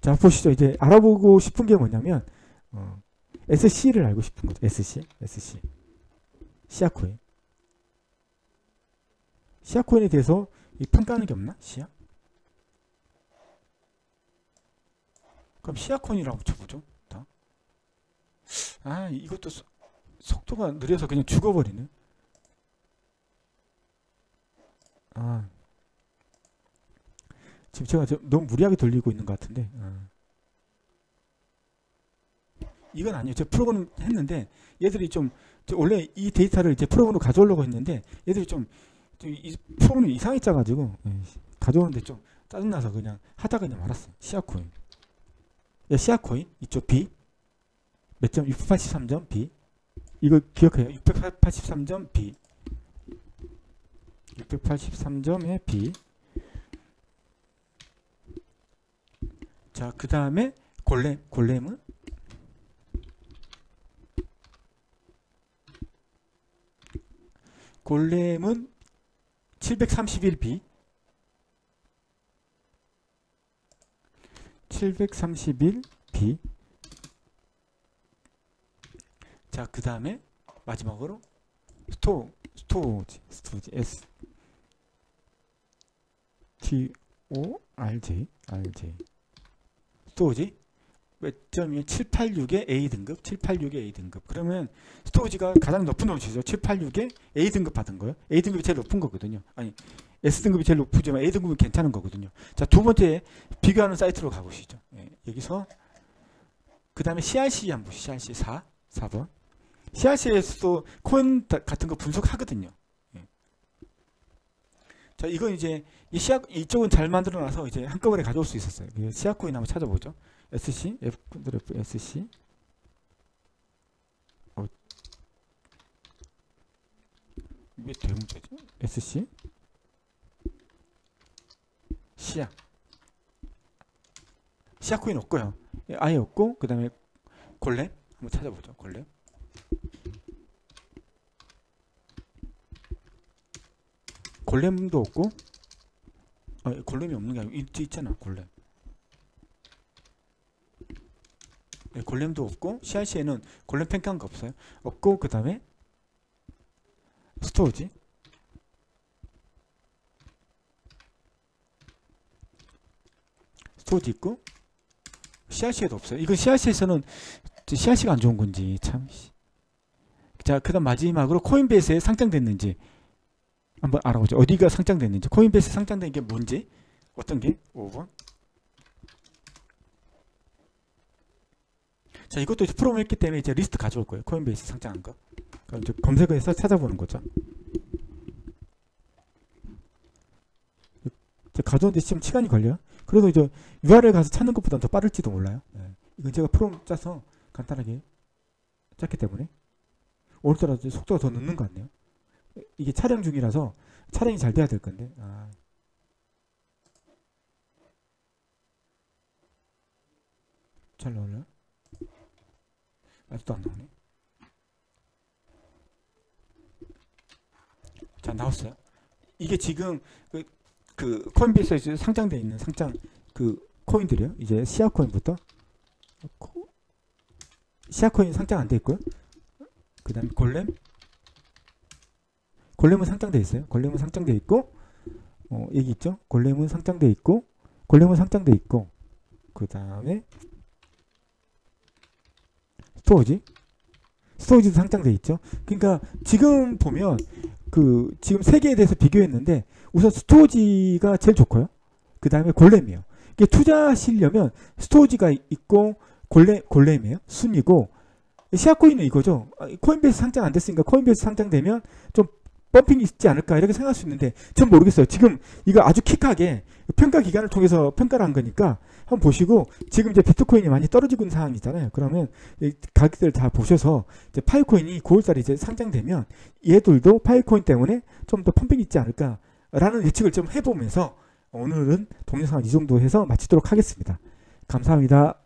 자 보시죠. 이제 알아보고 싶은 게 뭐냐면 어, 에스씨를 알고 싶은 거죠. 에스씨, 에스씨, 시아코인, 시아코인에 대해서 이 평가하는 게 없나? 시아? 그럼 시아코인이라고 쳐보죠. 다. 아 이것도 소, 속도가 느려서 그냥 죽어버리네. 아 지금 제가 좀 너무 무리하게 돌리고 있는 것 같은데 아. 이건 아니에요. 제가 프로그램 했는데 얘들이 좀 원래 이 데이터를 이제 프로그램으로 가져오려고 했는데 얘들이 좀 이 프로그램 이상이 짜가지고 가져오는데 좀 짜증나서 그냥 하다가 그냥 말았어요. 시아코인 야, 시아코인 이쪽 B 몇 점? 육백팔십삼 점 B 이거 기억해요. 육백팔십삼 점 B 육백팔십삼 점의 B 자 그 다음에 골렘 골렘은 골렘은 칠백삼십일 비 칠백삼십일 비 자, 그 다음에 마지막으로 스토, 스토지, 스토지, S, T, O, R, J, R, J. 스토지. 웹 삼 점 영 칠백팔십육의 A 등급, 칠백팔십육의 A 등급. 그러면 스토리지가 가장 높은 놈이죠. 칠백팔십육의 A 등급 받은 거예요. A 등급이 제일 높은 거거든요. 아니, S 등급이 제일 높지만 A 등급은 괜찮은 거거든요. 자, 두 번째 비교하는 사이트로 가보시죠. 예, 여기서 그 다음에 씨알씨 한번 보시죠. 씨알씨 사, 사 번. 씨알씨에서도 코인 같은 거 분석하거든요. 예. 자, 이건 이제 이 시아, 이쪽은 잘 만들어놔서 이제 한꺼번에 가져올 수 있었어요. 시아코인 한번 찾아보죠. 에스씨, 에프, 에스씨. 어, 이게 대문자죠? 에스씨. 시아. 시아코인 없고요. 아예 없고, 그 다음에 골렘. 한번 찾아보죠. 골렘. 골렘도 없고, 아, 골렘이 없는 게 아니고, 있지, 있잖아. 골렘. 네, 골렘도 없고, 씨알씨에는 골렘 평가한 거 없어요. 없고, 그 다음에 스토어지, 스토어지 있고, 씨알씨에도 없어요. 이건 씨알씨에서는 씨알씨가 안 좋은 건지 참. 자, 그 다음 마지막으로 코인베이스에 상장됐는지 한번 알아보죠. 어디가 상장됐는지, 코인베이스에 상장된 게 뭔지, 어떤 게 오 번. 자, 이것도 이제 프롬을 했기 때문에 이제 리스트 가져올 거예요. 코인베이스 상장한 거. 그럼 이제 검색을 해서 찾아보는 거죠. 가져오는데 지금 시간이 걸려요. 그래도 이제 유알엘 가서 찾는 것보다 더 빠를지도 몰라요. 네. 이건 제가 프롬 짜서 간단하게 짰기 때문에 오늘따라 속도가 더 늦는 것 같네요. 이게 촬영 중이라서 촬영이 잘 돼야 될 건데. 아. 잘 나오려나? 아직도 안 나오네. 자, 나왔어요. 이게 지금 그, 그 코인베이스에 상장되어 있는 상장 그 코인들이요. 이제 시아코인부터 코, 시아코인 상장 안 돼 있고요. 그 다음에 골렘, 골렘은 상장되어 있어요. 골렘은 상장되어 있고, 어, 여기 있죠. 골렘은 상장되어 있고, 골렘은 상장되어 있고, 그 다음에 스토어지, 스토어지도 상장돼 있죠. 그러니까 지금 보면 그 지금 세 개에 대해서 비교했는데 우선 스토어지가 제일 좋고요. 그 다음에 골렘이에요. 이게 투자하시려면 스토어지가 있고 골렘, 골렘이에요. 순이고 시아코인은 이거죠. 코인베이스 상장 안 됐으니까 코인베이스 상장되면 좀 펌핑이 있지 않을까 이렇게 생각할 수 있는데 전 모르겠어요. 지금 이거 아주 킥하게 평가 기간을 통해서 평가를 한 거니까 한번 보시고, 지금 이제 비트코인이 많이 떨어지고 있는 상황이잖아요. 그러면 가격들 다 보셔서 이제 파일코인이 구월달에 이제 상장되면 얘들도 파일코인 때문에 좀 더 펌핑이 있지 않을까라는 예측을 좀 해보면서 오늘은 동영상을 이 정도 해서 마치도록 하겠습니다. 감사합니다.